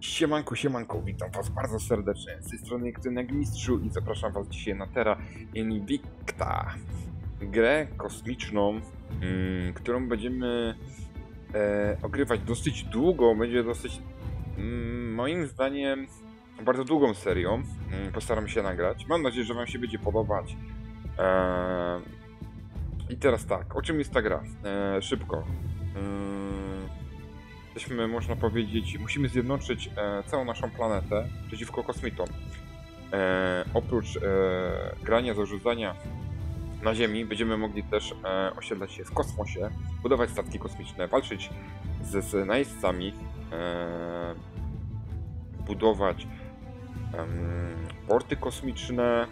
Siemanko, witam was bardzo serdecznie, z tej strony Krynek Mistrzu i zapraszam was dzisiaj na Terra Invicta, grę kosmiczną, którą będziemy ogrywać dosyć długo, będzie dosyć, moim zdaniem, bardzo długą serią, postaram się nagrać, mam nadzieję, że wam się będzie podobać. I teraz tak, o czym jest ta gra? Szybko. Jesteśmy, można powiedzieć, musimy zjednoczyć całą naszą planetę przeciwko kosmitom. Oprócz grania, zarządzania na Ziemi, będziemy mogli też osiedlać się w kosmosie, budować statki kosmiczne, walczyć z najeźdźcami, budować porty kosmiczne,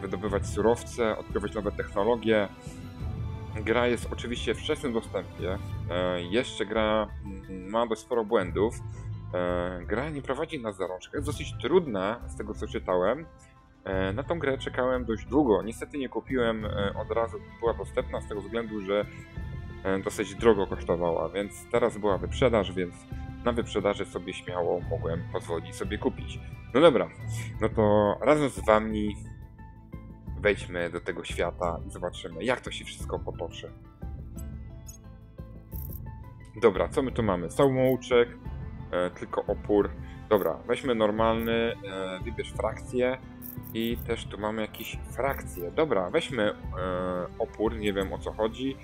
wydobywać surowce, odkrywać nowe technologie. Gra jest oczywiście w wczesnym dostępie, jeszcze gra ma dość sporo błędów, gra nie prowadzi nas za rączkę, jest dosyć trudna z tego co czytałem, na tą grę czekałem dość długo, niestety nie kupiłem od razu, była dostępna z tego względu, że dosyć drogo kosztowała, więc teraz była wyprzedaż, więc na wyprzedaży sobie śmiało mogłem pozwolić sobie kupić. No dobra, no to razem z wami wejdźmy do tego świata i zobaczymy, jak to się wszystko potoczy. Dobra, co my tu mamy? Samouczek, tylko opór. Dobra, weźmy normalny, wybierz frakcję i też tu mamy jakieś frakcje. Dobra, weźmy opór, nie wiem o co chodzi.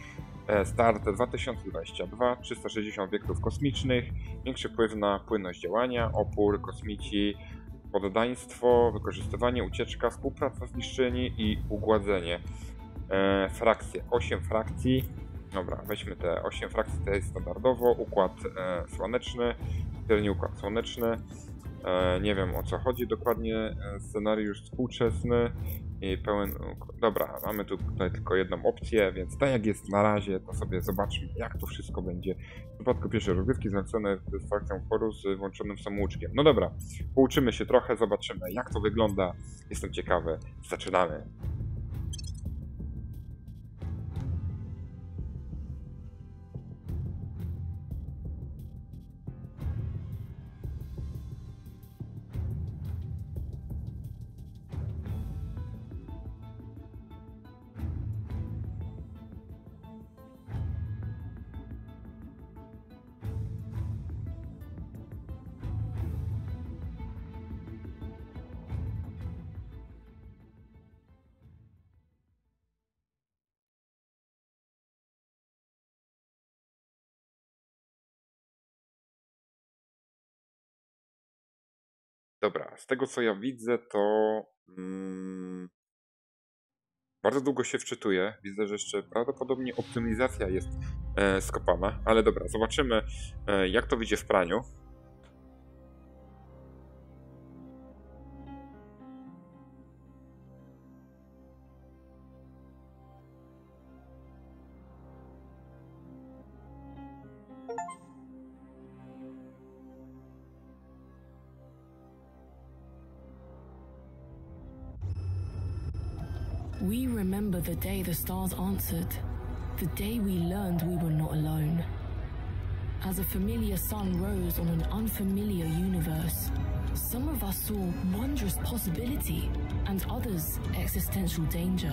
Start 2022, 360 obiektów kosmicznych, większy wpływ na płynność działania, opór, kosmici, poddaństwo, wykorzystywanie, ucieczka, współpraca z niszczyni i ugładzenie. Frakcje, 8 frakcji. Dobra, weźmy te 8 frakcji, to jest standardowo. Układ słoneczny, średni układ słoneczny. Nie wiem o co chodzi dokładnie, scenariusz współczesny i pełen... Dobra, mamy tutaj tylko jedną opcję, więc tak jak jest na razie, to sobie zobaczmy jak to wszystko będzie. W przypadku pierwszej rozgrywki zlecone z frakcją foru z włączonym samouczkiem. No dobra, pouczymy się trochę, zobaczymy jak to wygląda. Jestem ciekawy, zaczynamy. Dobra, z tego co ja widzę, to bardzo długo się wczytuje. Widzę, że jeszcze prawdopodobnie optymizacja jest skopana, ale dobra, zobaczymy jak to wyjdzie w praniu. We remember the day the stars answered, the day we learned we were not alone. As a familiar sun rose on an unfamiliar universe, some of us saw wondrous possibility and others existential danger.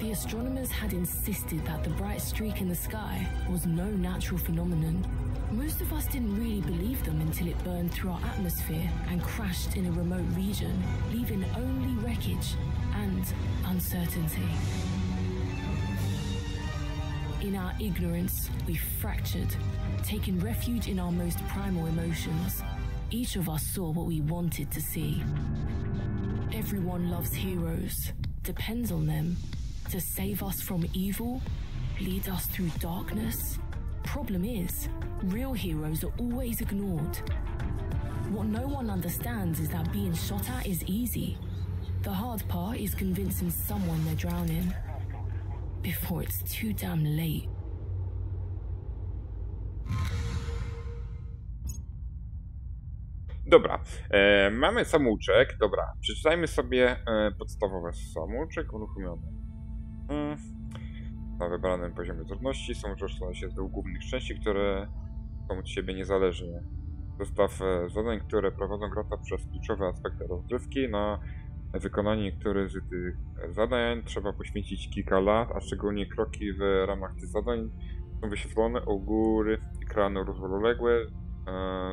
The astronomers had insisted that the bright streak in the sky was no natural phenomenon. Most of us didn't really believe them until it burned through our atmosphere and crashed in a remote region, leaving only wreckage and uncertainty. In our ignorance, we fractured, taking refuge in our most primal emotions. Each of us saw what we wanted to see. Everyone loves heroes, depends on them to save us from evil, lead us through darkness. Problem is, real heroes are always ignored. What no one understands is that being shot at is easy. The hard part is convincing someone they're drowning before it's too damn late. Dobra, mamy samouczek. Dobra, przeczytajmy sobie podstawowe. Samouczek uruchomiony. Na wybranym poziomie trudności samouczek składa się z dwóch głównych części, które komu od siebie nie zależy. Zestaw zadań, które prowadzą gracza przez kluczowe aspekty rozgrywki. Na wykonanie niektórych z tych zadań trzeba poświęcić kilka lat, a szczególnie kroki w ramach tych zadań są wyświetlone u góry ekranu równoległe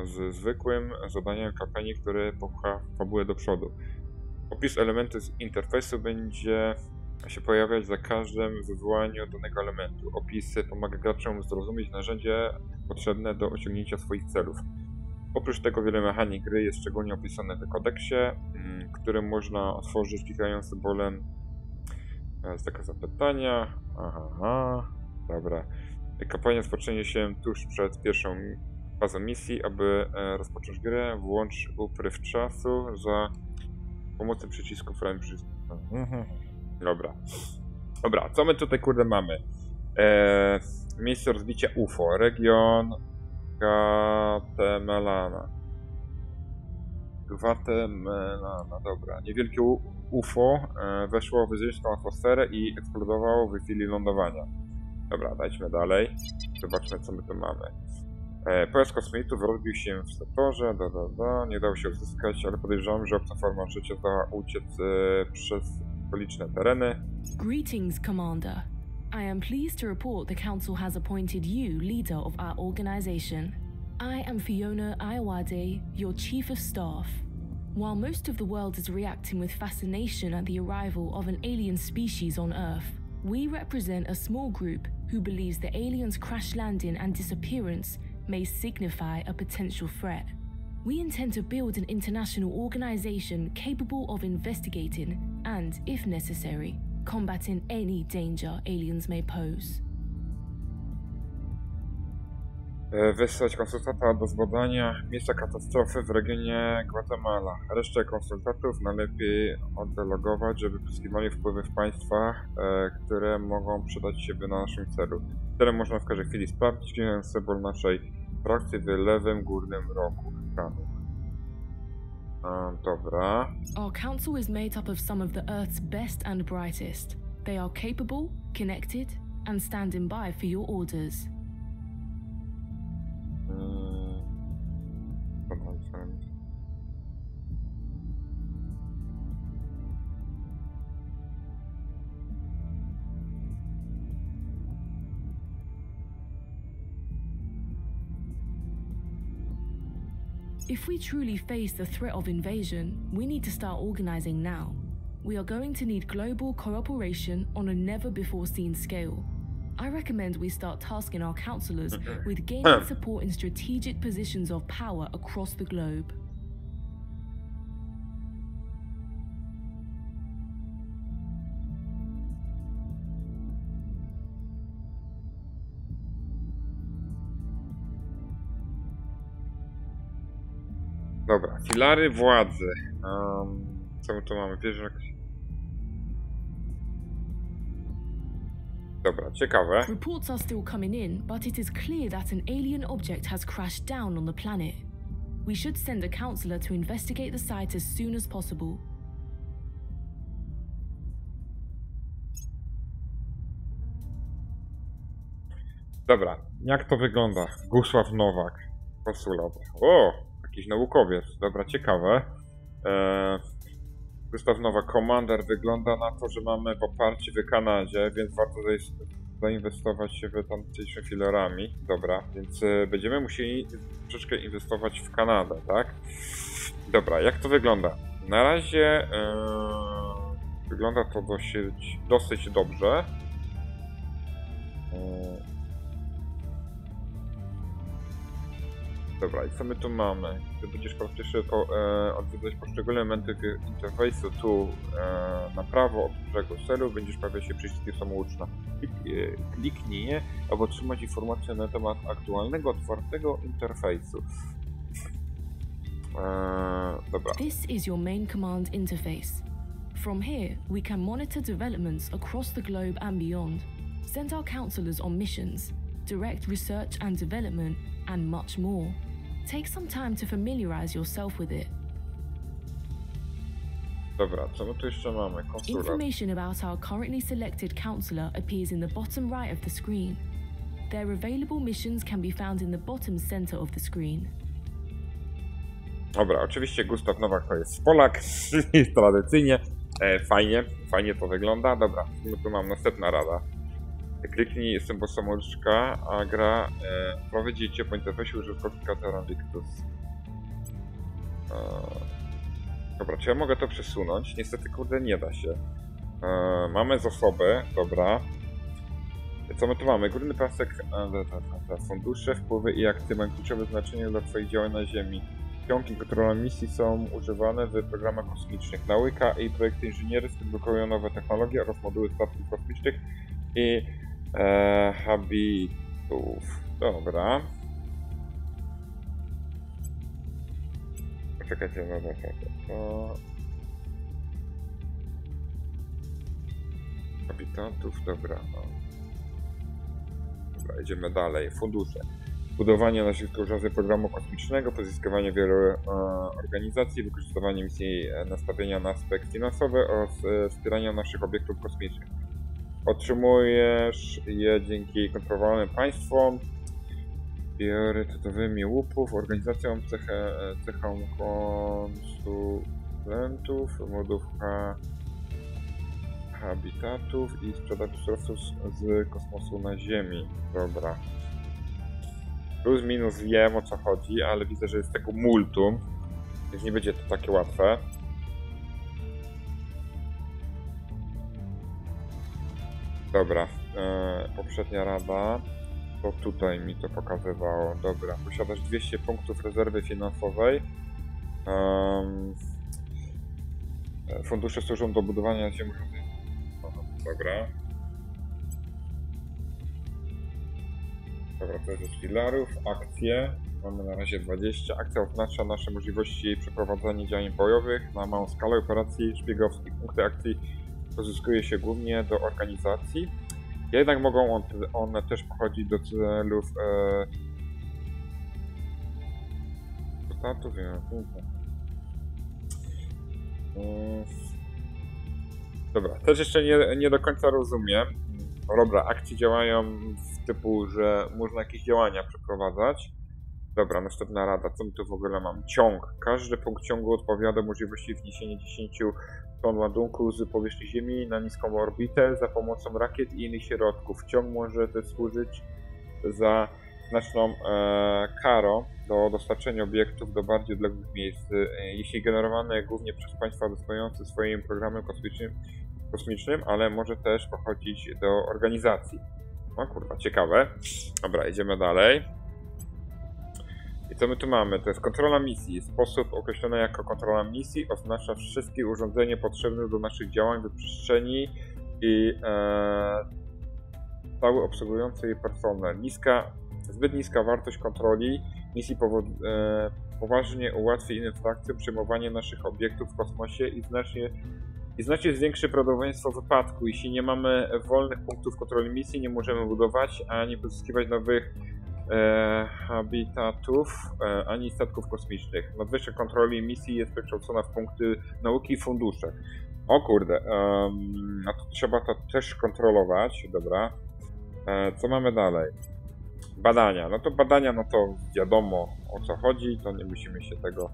z zwykłym zadaniem kampanii, które popcha fabułę do przodu. Opis elementy z interfejsu będzie się pojawiać za każdym wywołaniu danego elementu. Opis pomaga graczom zrozumieć narzędzie potrzebne do osiągnięcia swoich celów. Oprócz tego wiele mechanik gry jest szczególnie opisane w kodeksie, który można otworzyć klikając symbolem znaka zapytania. Dobra. Kampania rozpocznie się tuż przed pierwszą fazą misji. Aby rozpocząć grę, włącz upływ czasu za pomocą przycisku frame przycisku. Dobra, co my tutaj kurde mamy? Miejsce rozbicia UFO, region Guatemelana, dobra. Niewielkie UFO weszło w wyższą atmosferę i eksplodowało w chwili lądowania. Dobra, dajmy dalej. Zobaczmy, co my tu mamy. Pojazd kosmitów rozbił się w sektorze, nie dało się uzyskać, ale podejrzewam, że obca forma życia zdała uciec przez okoliczne tereny. Greetings, Commander. I am pleased to report the Council has appointed you leader of our organization. I am Fiona Ayawade, your Chief of Staff. While most of the world is reacting with fascination at the arrival of an alien species on Earth, we represent a small group who believes the alien's crash landing and disappearance may signify a potential threat. We intend to build an international organization capable of investigating and, if necessary, combating any danger aliens may pose. Wysłać konsultanta do zbadania miejsca katastrofy w regionie Guatemala. Resztę konsultantów najlepiej oddelegować, żeby pozyskiwali wpływy w państwach, które mogą przydać się w naszym celu. Celem można w każdej chwili sprawdzić symbol naszej frakcji w lewym górnym rogu ekranu. Dobra. Our council is made up of some of the Earth's best and brightest. They are capable, connected, and standing by for your orders. If we truly face the threat of invasion, we need to start organizing now. We are going to need global cooperation on a never-before-seen scale. I recommend we start tasking our councillors with gaining support in strategic positions of power across the globe. Dobra, filary władzy. Co my tu mamy? Wieżę. Dobra, ciekawe. Reports are still coming in, but it is clear that an alien object has crashed down on the planet. We should send a counselor to investigate the site as soon as possible. Dobra, jak to wygląda? Gustaw Nowak, konsulat. O! Jakiś naukowiec, dobra, ciekawe. Gustaw Nowak, komander, wygląda na to, że mamy poparcie w Kanadzie, więc warto zainwestować się w tamtejsze filarami. Dobra, więc będziemy musieli troszeczkę inwestować w Kanadę, tak? Dobra, jak to wygląda? Na razie wygląda to dosyć dobrze. Dobra, i co my tu mamy? Gdy będziesz odwiedzać poszczególne elementy interfejsu, tu na prawo od dużego celu będziesz pojawiać się przyciski samouczne. Kliknij je, aby otrzymać informacje na temat aktualnego, otwartego interfejsu. Dobra. This is your main command interface. From here, we can monitor developments across the globe and beyond. Send our counselors on missions, direct research and development, and much more. Take some time to familiarize yourself with it. Dobra, co my tu jeszcze mamy? Information about our currently selected counselor appears in the bottom right of the screen. Their available missions can be found in the bottom center of the screen. Dobra, oczywiście Gustaw Nowak to jest Polak, tradycyjnie. Fajnie to wygląda. Dobra, no tu mam następna rada. Kliknij symbol samouczka, a gra prowadzi cię po interfejsie użytkownika Terra Invictus. Dobra, czy ja mogę to przesunąć? Niestety, kurde, nie da się. Mamy zasoby, dobra. Co my tu mamy? Górny pasek, fundusze, wpływy i akty mają kluczowe znaczenie dla twoich działań na Ziemi. Pionki kontrola misji są używane w programach kosmicznych. Nauka i projekty inżynierskie blokują nowe technologie oraz moduły statków kosmicznych i habitów. Dobra. Poczekajcie, no to... Habitantów, dobra. No. Dobra, idziemy dalej. Fundusze. Budowanie naszych korzyści programu kosmicznego, pozyskiwanie wielu organizacji, wykorzystywanie misji nastawienia na aspekt finansowy oraz wspierania naszych obiektów kosmicznych. Otrzymujesz je dzięki kontrolowanym państwom, priorytetowymi łupów, organizacjom, cechom konsulentów, modów habitatów i sprzedaży surowców z kosmosu na Ziemi. Dobra. Plus, minus wiem o co chodzi, ale widzę, że jest tego multum, więc nie będzie to takie łatwe. Dobra, poprzednia rada, to tutaj mi to pokazywało. Dobra, posiadasz 200 punktów rezerwy finansowej. Fundusze służą do budowania ziemi. Dobra. Dobra, to jest z filarów, akcje, mamy na razie 20. Akcja oznacza nasze możliwości przeprowadzania działań bojowych na małą skalę operacji szpiegowskich. Punkty akcji pozyskuje się głównie do organizacji, jednak mogą one też pochodzić do celów statów. Dobra, też jeszcze nie do końca rozumiem. Dobra, akcje działają w typu, że można jakieś działania przeprowadzać. Dobra, następna rada. Co mi tu w ogóle mam? Ciąg. Każdy punkt ciągu odpowiada możliwości wniesienia 10 ton ładunku z powierzchni Ziemi na niską orbitę za pomocą rakiet i innych środków. Ciąg może też służyć za znaczną karą do dostarczenia obiektów do bardziej odległych miejsc. Jeśli generowane głównie przez państwa dysponujące swoim programem kosmicznym, ale może też pochodzić do organizacji. No kurwa, ciekawe. Dobra, idziemy dalej. I co my tu mamy? To jest kontrola misji. Sposób określony jako kontrola misji oznacza wszystkie urządzenia potrzebne do naszych działań w przestrzeni i cały obsługujący je personel. Zbyt niska wartość kontroli misji poważnie ułatwi innym frakcjom przejmowanie naszych obiektów w kosmosie i znacznie zwiększy prawdopodobieństwo wypadku. Jeśli nie mamy wolnych punktów kontroli misji, nie możemy budować ani pozyskiwać nowych habitatów, ani statków kosmicznych. Nadwyżka kontroli misji jest przekształcona w punkty nauki i fundusze. O kurde, a to trzeba to też kontrolować. Dobra. Co mamy dalej? Badania. No to badania, no to wiadomo o co chodzi, to nie musimy się tego...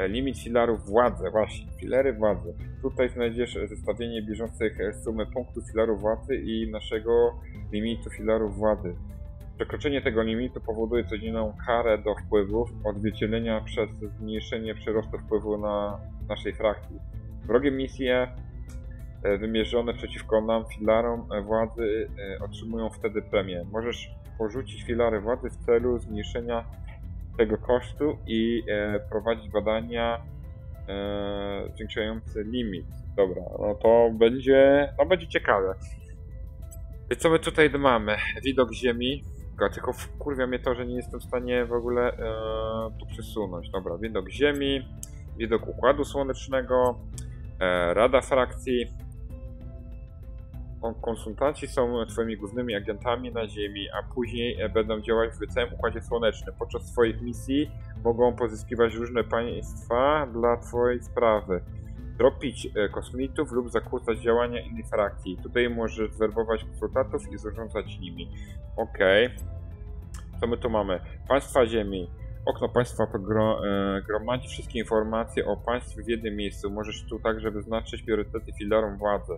Limit filarów władzy, właśnie, filary władzy. Tutaj znajdziesz zestawienie bieżących sumy punktów filarów władzy i naszego limitu filarów władzy. Przekroczenie tego limitu powoduje codzienną karę do wpływów, odzwierciedlenia przez zmniejszenie przyrostu wpływu na naszej frakcji. Wrogie misje wymierzone przeciwko nam filarom władzy otrzymują wtedy premię. Możesz porzucić filary władzy w celu zmniejszenia tego kosztu i prowadzić badania zwiększające limit. Dobra, no to będzie, no będzie ciekawe. Co my tutaj mamy? Widok Ziemi. Tylko wkurwia mnie to, że nie jestem w stanie w ogóle tu przesunąć. Dobra, widok Ziemi, widok Układu Słonecznego, Rada Frakcji. Konsultanci są twoimi głównymi agentami na Ziemi, a później będą działać w całym Układzie Słonecznym. Podczas swoich misji mogą pozyskiwać różne państwa dla twojej sprawy. Tropić kosmitów lub zakłócać działania innych frakcji. Tutaj możesz zwerbować konsultatów i zarządzać nimi. Okej. Co my tu mamy? Państwa Ziemi. Okno państwa gromadzi wszystkie informacje o państwie w jednym miejscu. Możesz tu także wyznaczyć priorytety filarom władzy.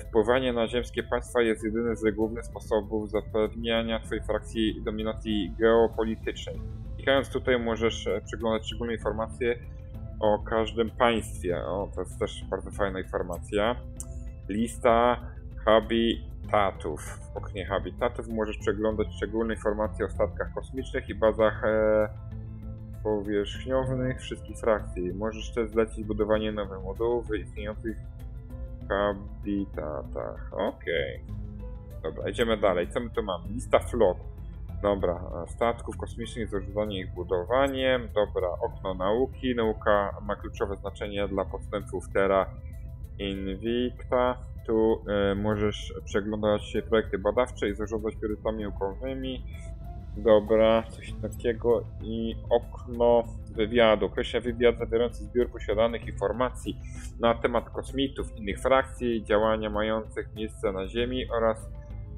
Wpływanie na ziemskie państwa jest jedynym z głównych sposobów zapewniania twojej frakcji dominacji geopolitycznej. Klikając tutaj możesz przeglądać szczególne informacje o każdym państwie. O, to jest też bardzo fajna informacja. Lista habitatów. W oknie habitatów możesz przeglądać szczególne informacje o statkach kosmicznych i bazach powierzchniowych wszystkich frakcji. Możesz też zlecić budowanie nowych modułów w istniejących habitatach. Okej. Dobra, idziemy dalej. Co my tu mamy? Lista flot. Dobra, statków kosmicznych, zarządzanie ich budowaniem. Dobra, okno nauki. Nauka ma kluczowe znaczenie dla postępów Terra Invicta. Tu możesz przeglądać projekty badawcze i zarządzać priorytetami naukowymi. Dobra, coś takiego. I okno wywiadu. Określa wywiad zawierający zbiór posiadanych informacji na temat kosmitów, innych frakcji, działania mających miejsce na Ziemi oraz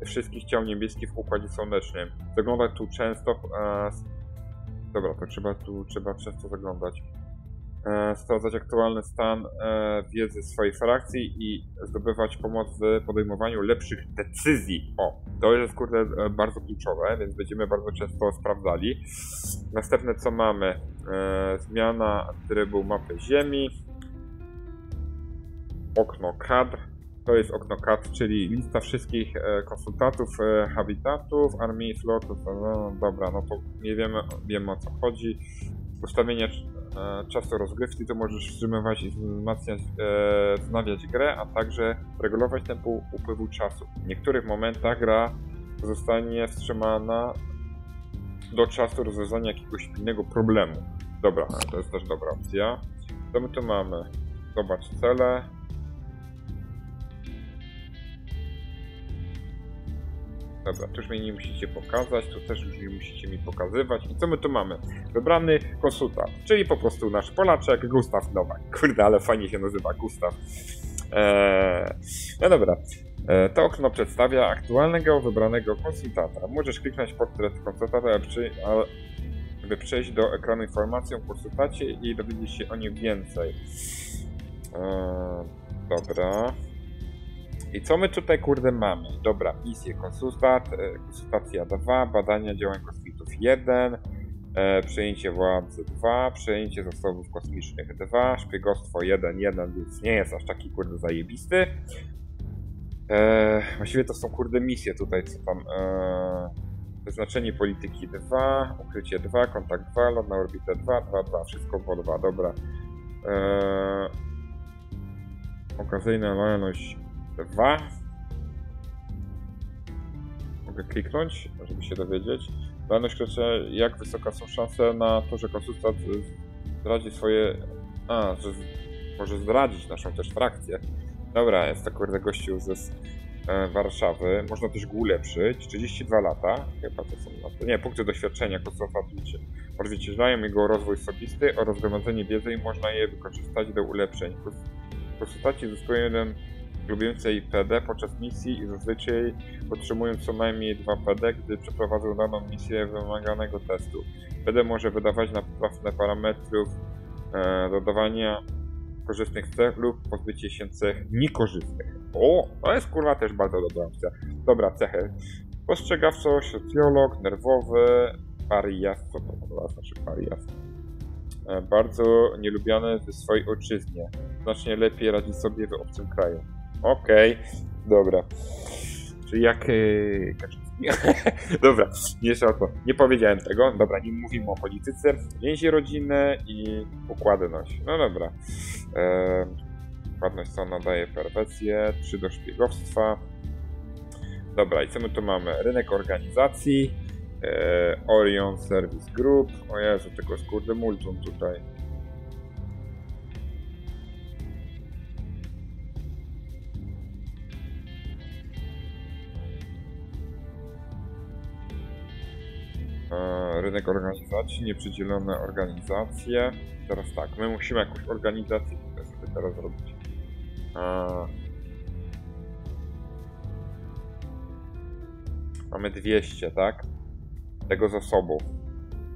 wszystkich ciał niebieskich w Układzie Słonecznym. Zaglądać tu często... Dobra, to trzeba często zaglądać. Sprawdzać aktualny stan wiedzy swojej frakcji i zdobywać pomoc w podejmowaniu lepszych decyzji. O, to jest kurde bardzo kluczowe, więc będziemy bardzo często sprawdzali. Następne co mamy? Zmiana trybu mapy Ziemi. Okno kadr. To jest okno kadr, czyli lista wszystkich konsultatów, habitatów, armii, flotów. No, dobra, no to nie wiemy o co chodzi. Ustawienie czasu rozgrywki, to możesz wstrzymywać i wznawiać grę, a także regulować tempo upływu czasu. W niektórych momentach gra zostanie wstrzymana do czasu rozwiązania jakiegoś innego problemu. Dobra, to jest też dobra opcja. Co my tu mamy? Zobacz cele. Dobra, tu już mi nie musicie pokazać, tu też już nie musicie mi pokazywać. I co my tu mamy? Wybrany konsultant, czyli po prostu nasz Polaczek Gustaw Nowak. Kurde, ale fajnie się nazywa Gustaw. No dobra, to okno przedstawia aktualnego wybranego konsultanta. Możesz kliknąć portret konsultanta, aby przejść do ekranu informacji o konsultacie i dowiedzieć się o nim więcej. Dobra. I co my tutaj kurde mamy? Dobra, misje konsultat, konsultacja 2, badania działań kosmitów 1, przejęcie władzy 2, przejęcie zasobów kosmicznych 2, szpiegostwo 1.1, więc nie jest aż taki kurde zajebisty. Właściwie to są kurde misje tutaj, co tam... Wyznaczenie polityki 2, ukrycie 2, kontakt 2, lot na orbitę 2, 2, 2, wszystko po 2, dobra. Okazyjna lojalność 2. Mogę kliknąć, żeby się dowiedzieć. Lojalność, jak wysoka są szanse na to, że konsultant zdradzi swoje... że może zdradzić naszą też frakcję. Dobra, jest to kurde gościu ze Warszawy. Można też go ulepszyć. 32 lata. Chyba to są lata. Nie, punkty doświadczenia konsultantów. Odzwierciedlają jego rozwój osobisty oraz gromadzenie wiedzy i można je wykorzystać do ulepszeń. Konsultanci zyskują jeden lub więcej PD podczas misji i zazwyczaj otrzymują co najmniej 2 PD, gdy przeprowadzą daną misję wymaganego testu. PD może wydawać na poprawne parametrów dodawania korzystnych cech lub pozbycie się cech niekorzystnych. O, to jest kurwa też bardzo dobra opcja. Dobra, cechy. Postrzegawco, socjolog, nerwowy, pariasco, to znaczy pariasco. Bardzo nielubiany w swojej ojczyźnie. Znacznie lepiej radzi sobie w obcym kraju. Okej, dobra. Czyli jak... dobra, jeszcze o to. Nie powiedziałem tego. Dobra, nie mówimy o polityce. Więzi rodzinne i układność. No dobra. Układność co nadaje perwersję, 3 do szpiegowstwa. Dobra, i co my tu mamy? Rynek organizacji. Orion Service Group. O Jezu, tylko jest kurde multum tutaj. Rynek organizacji, nieprzydzielone organizacje. Teraz tak, my musimy jakąś organizację teraz zrobić. Mamy 200, tak? Tego zasobu.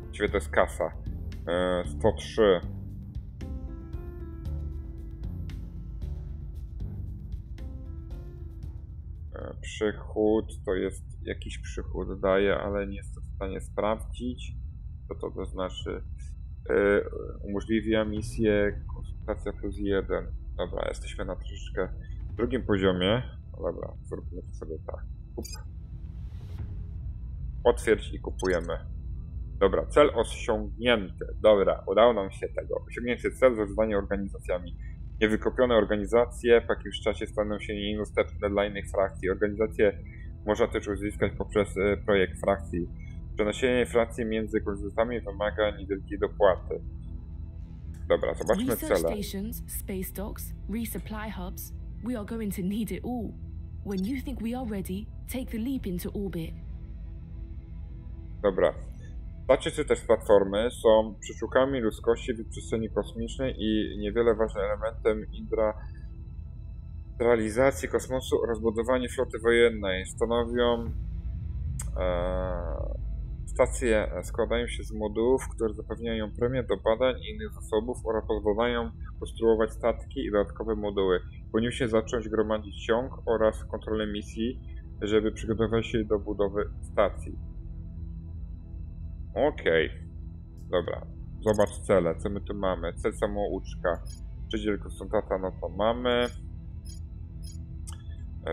Właściwie to jest kasa. 103. Przychód, to jest jakiś przychód daje, ale nie jestem w stanie sprawdzić, co to znaczy. Umożliwia misję konsultacja plus 1. Dobra, jesteśmy na troszeczkę drugim poziomie. Dobra, zróbmy to sobie tak. Kup. Potwierdź i kupujemy. Dobra, cel osiągnięty. Dobra, udało nam się tego. Osiągnięty cel, zarządzanie organizacjami. Niewykupione organizacje w jakimś czasie staną się niedostępne dla innych frakcji. Organizacje można też uzyskać poprzez projekt frakcji. Przenoszenie frakcji między konsultantami wymaga niewielkiej dopłaty. Dobra, zobaczmy cele. Stations, space docks, resupply hubs. We are going to need it all. When you think we are ready, take the leap into orbit. Dobra. Staczycy też platformy są przyczółkami ludzkości w przestrzeni kosmicznej i niewiele ważnym elementem indralizacji kosmosu oraz budowanie floty wojennej. Stanowią stacje, składają się z modułów, które zapewniają premię do badań i innych zasobów oraz pozwalają konstruować statki i dodatkowe moduły. Powinien się zacząć gromadzić ciąg oraz kontrolę misji, żeby przygotować się do budowy stacji. Okej, dobra, zobacz cele, co my tu mamy, cel samouczka, przydziel konsultanta, no to mamy,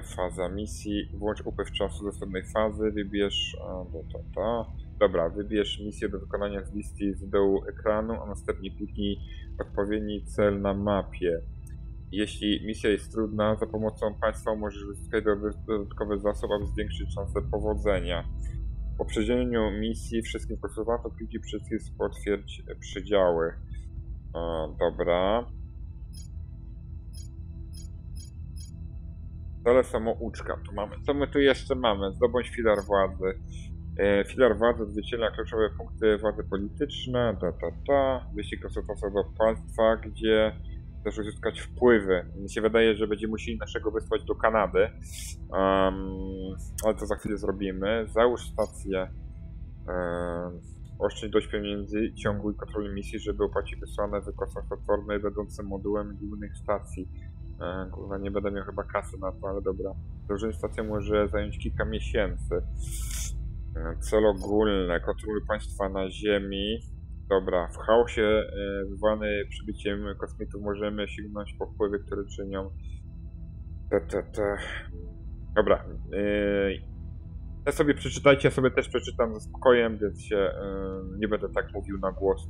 faza misji, włącz upływ czasu do następnej fazy, wybierz, dobra, wybierz misję do wykonania z listy z dołu ekranu, a następnie kliknij odpowiedni cel na mapie. Jeśli misja jest trudna, za pomocą państwa możesz uzyskać dodatkowy zasób, aby zwiększyć szanse powodzenia. Po przejrzeniu misji wszystkim konsultantom kliknij przycisk potwierdź przydziały. Dobra. Cele samouczka. Tu mamy. Co my tu jeszcze mamy? Zdobądź filar władzy. Filar władzy odzwierciedla kluczowe punkty władzy polityczne. Wyścig konsultanta do państwa, gdzie chcesz uzyskać wpływy. Mi się wydaje, że będziemy musieli naszego wysłać do Kanady, ale to za chwilę zrobimy. Załóż stację, oszczędź dość pieniędzy, ciągu i kontroli misji, żeby opłacić wysłane wykosą platformy będącym modułem głównych stacji. Kurwa, nie będę miał chyba kasy na to, ale dobra. Założenie stacji może zająć kilka miesięcy. Cel ogólny, kontroluj państwa na ziemi. Dobra, w chaosie wywołany przybiciem kosmitów możemy sięgnąć po wpływy, które czynią. Dobra, ja sobie przeczytajcie, ja sobie też przeczytam ze spokojem, więc się nie będę tak mówił na głos,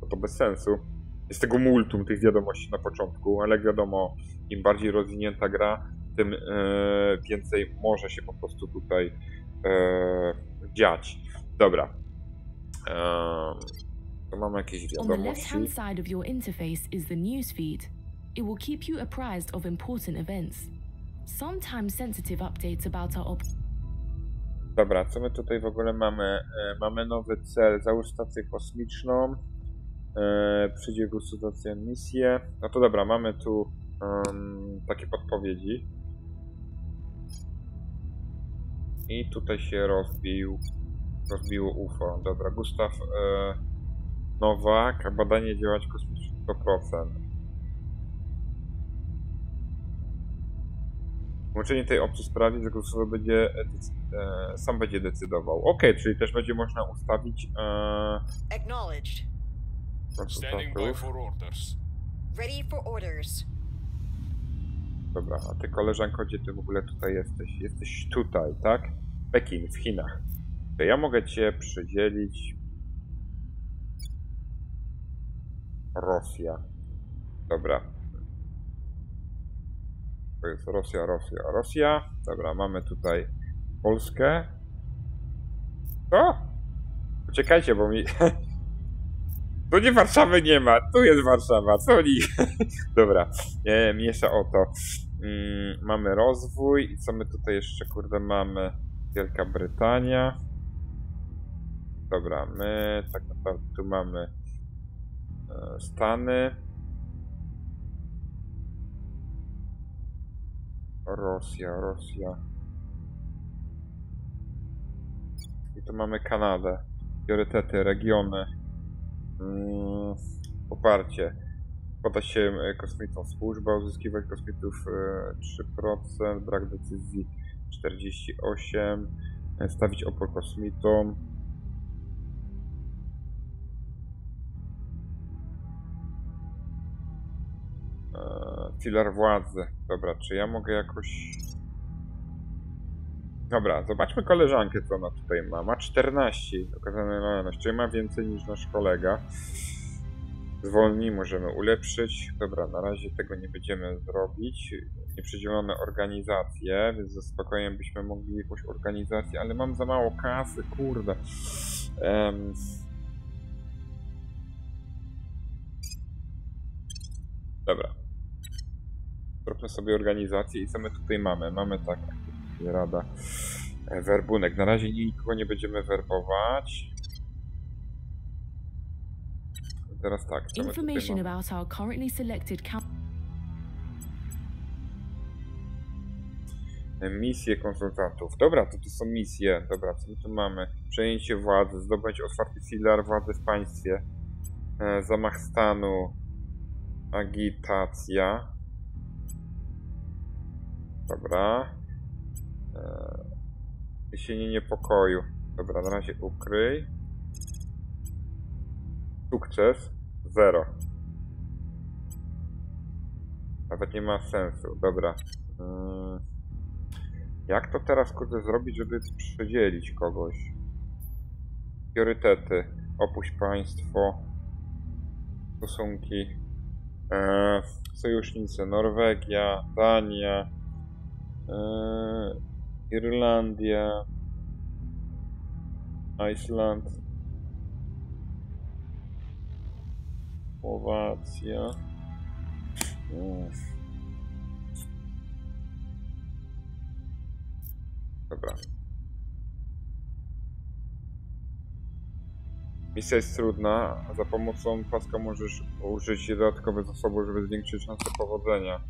bo to bez sensu. Jest tego multum tych wiadomości na początku, ale jak wiadomo, im bardziej rozwinięta gra, tym więcej może się po prostu tutaj dziać. Dobra. To mamy jakieś wiadomości. On the left-hand side of your interface is the newsfeed. It will keep you apprised of important events. Sometimes sensitive updates about our Dobra, co my tutaj w ogóle mamy? Mamy nowy cel, załóż stację kosmiczną, przyjdzie konsultacja misję. No to dobra, mamy tu takie podpowiedzi. I tutaj się rozbiło UFO. Dobra, Gustaw Nowak, badanie działać kosmicznych 100%. Włączenie tej opcji sprawi, że Gustaw będzie sam będzie decydował. OK, czyli też będzie można ustawić Acknowledged. Standing by for orders. Ready for orders. Dobra, a ty koleżanko, gdzie ty w ogóle tutaj jesteś? Jesteś tutaj, tak? Pekin, w Chinach. To ja mogę cię przydzielić. Rosja. Dobra. To jest Rosja. Dobra, mamy tutaj Polskę. Co? Poczekajcie, bo mi... Tu nie Warszawy nie ma, tu jest Warszawa, co nie? Dobra, mniejsza o to. Mamy rozwój i co my tutaj jeszcze, kurde, mamy? Wielka Brytania. Dobra, my tak naprawdę tu mamy Stany. Rosja. I tu mamy Kanadę. Priorytety, regiony. Poparcie. Składa się kosmitom służba, uzyskiwać kosmitów 3%, brak decyzji 48%, stawić opór kosmitom. Filar władzy. Dobra, czy ja mogę jakoś... Dobra, zobaczmy koleżankę, co ona tutaj ma. Ma 14 okazanej lojalność, czyli ma więcej niż nasz kolega. Zwolni, możemy ulepszyć. Dobra, na razie tego nie będziemy robić. Nieprzydzielone organizacje, więc ze spokojem byśmy mogli jakąś organizację, ale mam za mało kasy, kurde. Dobra. Zróbmy sobie organizację i co my tutaj mamy? Mamy tak, rada, werbunek. Na razie nikogo nie będziemy werbować. Teraz tak. Information about our currently selected misje konsultantów. Dobra, to są misje. Dobra, co my tu mamy? Przejęcie władzy, zdobyć otwarty filar władzy w państwie, zamach stanu, agitacja. Dobra. Jesienie niepokoju. Dobra, na razie ukryj. Sukces 0. Nawet nie ma sensu. Dobra. Jak to teraz, kurde, zrobić, żeby przydzielić kogoś? Priorytety. Opuść państwo. Stosunki. Sojusznicy. Norwegia. Dania. Irlandia. Island. Słowacja. Dobra. Misja jest trudna, a za pomocą paska możesz użyć dodatkowych zasobów, żeby zwiększyć szanse powodzenia.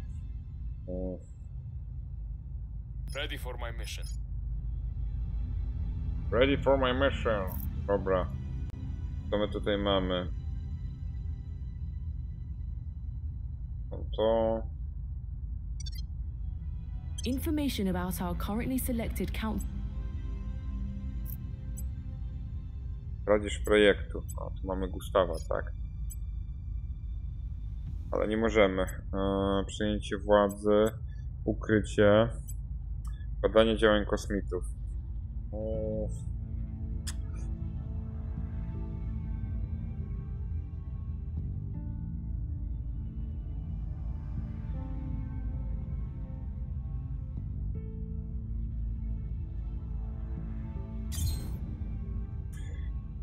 Ready for my mission. Dobra. Co my tutaj mamy? To... Information about our currently selected count. Radzisz projektu. A tu mamy Gustawa, tak. Ale nie możemy. Przejęcie władzy, ukrycie, badanie działań kosmitów.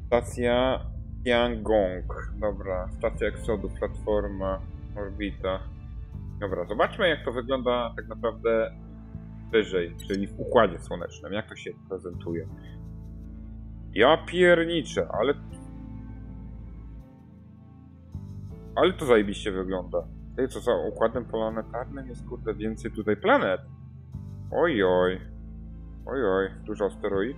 Stacja Tiangong. Dobra, stacja Exodu, platforma, orbita. Dobra, zobaczmy, jak to wygląda tak naprawdę wyżej, czyli w Układzie Słonecznym, jak to się prezentuje. Ja pierniczę, ale... Ale to zajebiście wygląda. Tej co za Układem Planetarnym jest, kurde, więcej tutaj planet. Ojoj. Ojoj, dużo asteroid.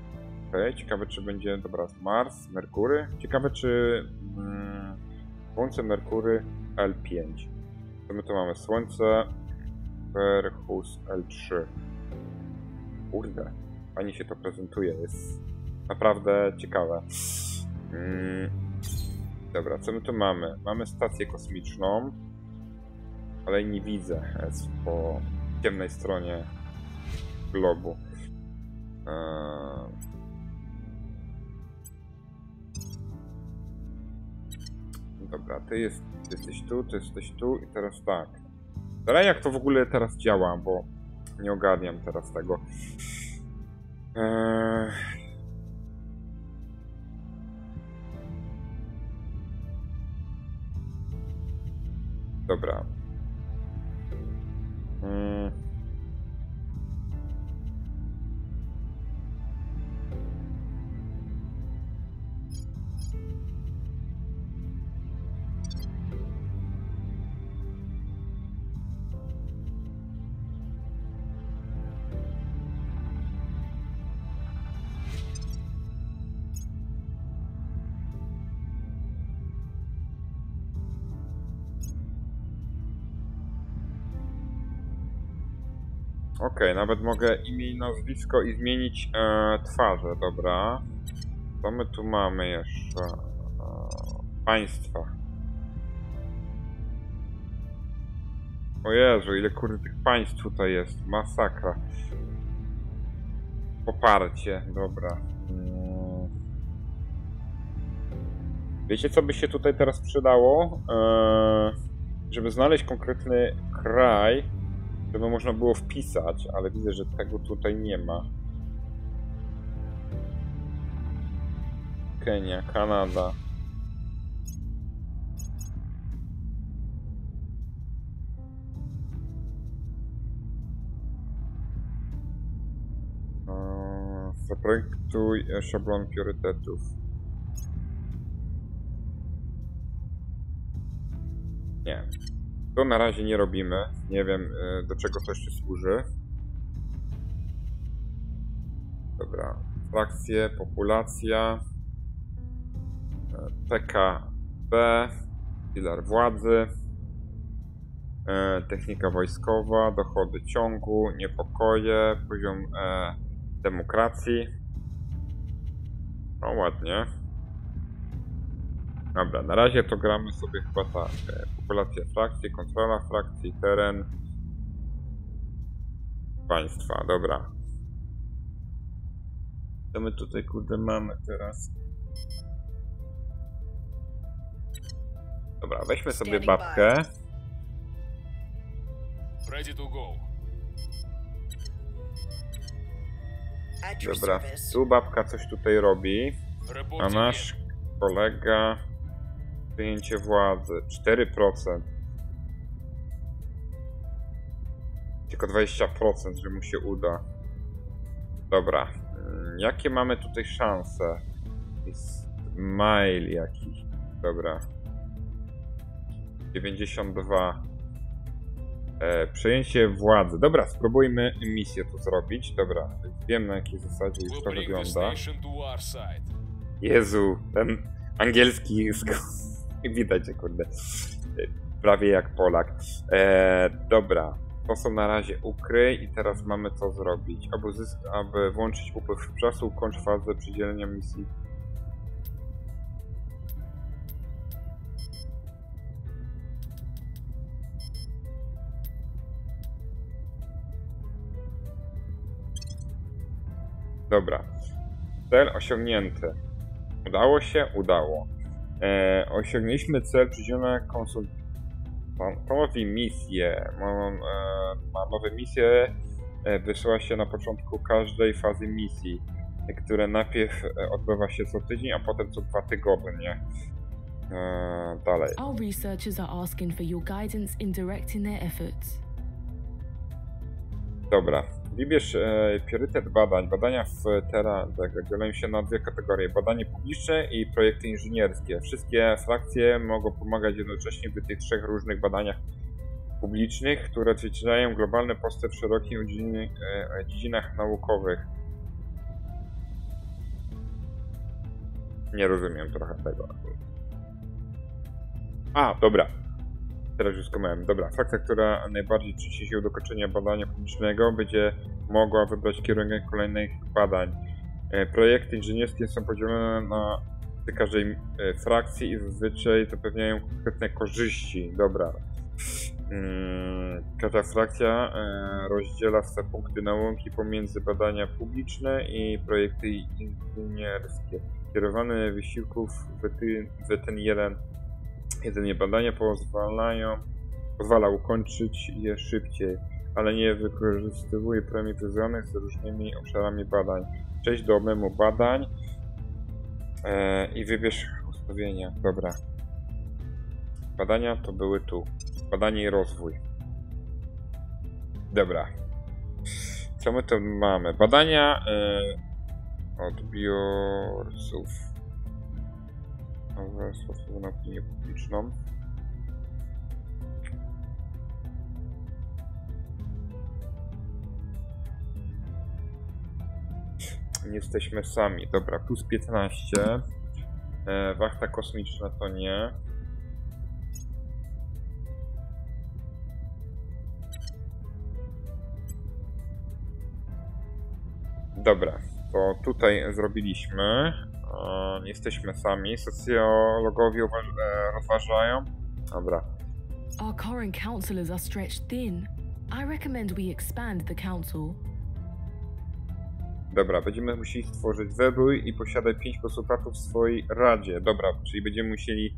Okay, ciekawe, czy będzie, dobra, Mars, Merkury. Ciekawe, czy Słońce, Merkury, L5. To my to mamy Słońce, Perchus, L3. Kurde, fajnie się to prezentuje, jest naprawdę ciekawe. Dobra, co my tu mamy? Mamy stację kosmiczną, ale nie widzę, jest po ciemnej stronie globu. Dobra, ty jesteś tu, i teraz tak. Teraz jak to w ogóle teraz działa, bo nie ogarniam teraz tego. Dobra. Okej, nawet mogę imię i nazwisko i zmienić twarze, dobra. Co my tu mamy jeszcze? Państwa. O Jezu, ile kurde tych państw tutaj jest. Masakra. Poparcie, dobra. Wiecie, co by się tutaj teraz przydało? Żeby znaleźć konkretny kraj, żeby można było wpisać, ale widzę, że tego tutaj nie ma. Kenia, Kanada. Zaprojektuj szablon priorytetów. Nie. To na razie nie robimy. Nie wiem, do czego to jeszcze służy. Dobra. Frakcje, populacja. PKB. Filar władzy. Technika wojskowa. Dochody ciągu. Niepokoje. Poziom demokracji. No ładnie. Dobra, na razie to gramy sobie chyba tak. Populacja frakcji, kontrola frakcji, teren państwa, dobra. Co my tutaj kurde mamy teraz? Dobra, weźmy sobie babkę. Ready to go. Dobra, tu babka coś tutaj robi, a nasz kolega przyjęcie władzy 4%. Tylko 20%, że mu się uda. Dobra, jakie mamy tutaj szanse? Mail jakiś, dobra. 92. Przejęcie władzy. Dobra, spróbujmy misję tu zrobić. Dobra, wiem na jakiej zasadzie już to wygląda. Jezu, ten angielski jest... Widać, kurde. Prawie jak Polak. Dobra, to są na razie ukryj i teraz mamy co zrobić. Aby włączyć upływ czasu, ukończ fazę przydzielenia misji. Dobra, cel osiągnięty. Udało się? Udało. Osiągnęliśmy cel przydzielone konsultantowi misję. Ma nowe misje, wysyła się na początku każdej fazy misji, które najpierw odbywa się co tydzień, a potem co 2 tygodnie. Dalej. Our researchers are asking for your guidance in directing their efforts. Dobra. Wybierz priorytet badań. Badania w Terra dzielą się na 2 kategorie. Badanie publiczne i projekty inżynierskie. Wszystkie frakcje mogą pomagać jednocześnie w tych 3 różnych badaniach publicznych, które odzwierciedlają globalne postęp w szerokich dziedzinach naukowych. Nie rozumiem trochę tego. A, dobra. Teraz już skumałem. Dobra, frakcja, która najbardziej przyczyni się do dokończenia badania publicznego, będzie mogła wybrać kierunek kolejnych badań. Projekty inżynierskie są podzielone na każdej frakcji i zazwyczaj zapewniają konkretne korzyści. Dobra. Każda frakcja rozdziela swe punkty nauki pomiędzy badania publiczne i projekty inżynierskie. Kierowane wysiłków w ten jeden. Jedynie badania pozwala ukończyć je szybciej, ale nie wykorzystywuje premii związanych z różnymi obszarami badań. Przejdź do memu badań i wybierz ustawienia. Dobra. Badania to były tu. Badanie i rozwój. Dobra. Co my tu mamy? Badania odbiorców. Sposób na opinię publiczną. Nie jesteśmy sami. Dobra, plus 15. Wachta kosmiczna to nie. Dobra, to tutaj zrobiliśmy. Jesteśmy sami. Socjologowie rozważają. Dobra. Our current counselors are stretched thin. I recommend we expand the council. Dobra, będziemy musieli stworzyć wybór i posiadać 5 konsultantów w swojej radzie. Dobra, czyli będziemy musieli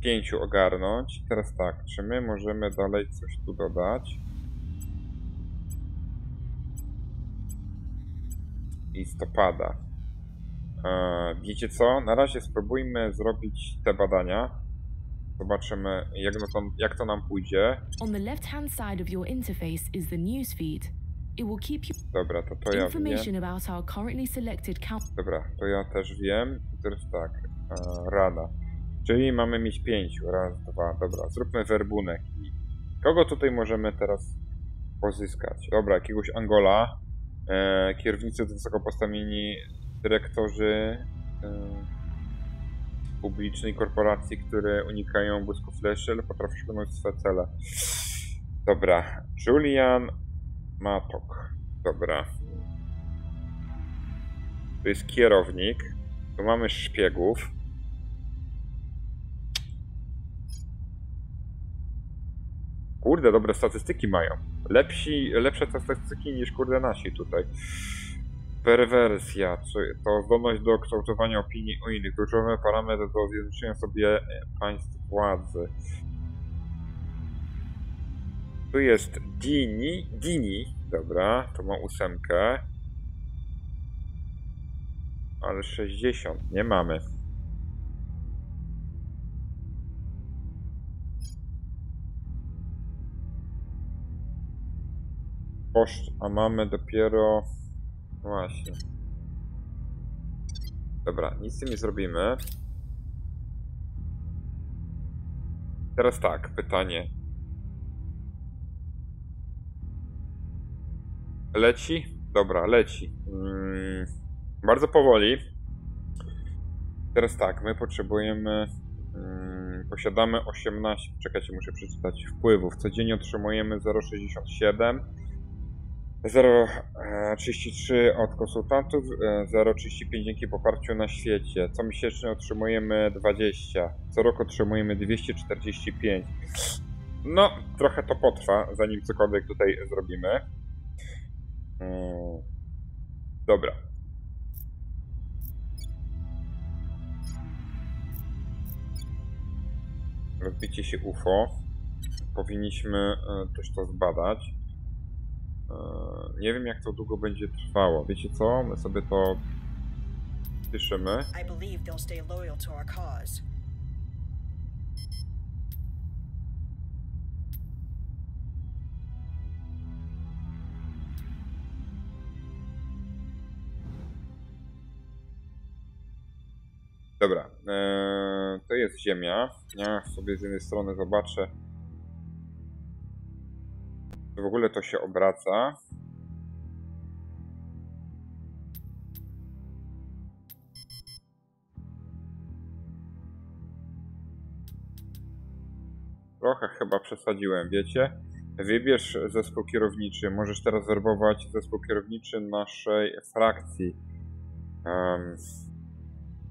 5 ogarnąć. Teraz tak, czy my możemy dalej coś tu dodać? Listopada. Wiecie co? Na razie spróbujmy zrobić te badania. Zobaczymy, jak to nam pójdzie. Dobra, to ja wiem. Dobra, to ja też wiem. I teraz tak, rada. Czyli mamy mieć 5. Raz, dwa, dobra. Zróbmy werbunek. I kogo tutaj możemy teraz pozyskać? Dobra, jakiegoś Angola. Kierownicy wysoko postawieni, dyrektorzy publicznej korporacji, które unikają błysku fleszy, ale potrafią osiągnąć swe cele. Dobra, Julian Matok. Dobra. To jest kierownik. Tu mamy szpiegów. Kurde, dobre statystyki mają. Lepsze statystyki niż kurde nasi tutaj. Perwersja, czy to zdolność do kształtowania opinii o innych. Kluczowy parametr do zjednoczenia sobie państw władzy. Tu jest Dini. Dobra, to ma 8. Ale 60 nie mamy. A mamy dopiero... Właśnie. Dobra, nic z tym nie zrobimy. Teraz tak, pytanie. Leci? Dobra, leci. Bardzo powoli. Teraz tak, my potrzebujemy... Posiadamy 18... Czekajcie, muszę przeczytać. Wpływów. Codziennie otrzymujemy 0,67. 0,33 od konsultantów, 0,35 dzięki poparciu na świecie. Co miesięcznie otrzymujemy 20, co roku otrzymujemy 245. No, trochę to potrwa, zanim cokolwiek tutaj zrobimy. Dobra. Rozbicie się UFO. Powinniśmy też to zbadać. Nie wiem, jak to długo będzie trwało. Wiecie co? My sobie to piszymy. Dobra. To jest Ziemia. Ja sobie z jednej strony zobaczę, w ogóle to się obraca. Trochę chyba przesadziłem, wiecie? Wybierz zespół kierowniczy. Możesz teraz werbować zespół kierowniczy naszej frakcji.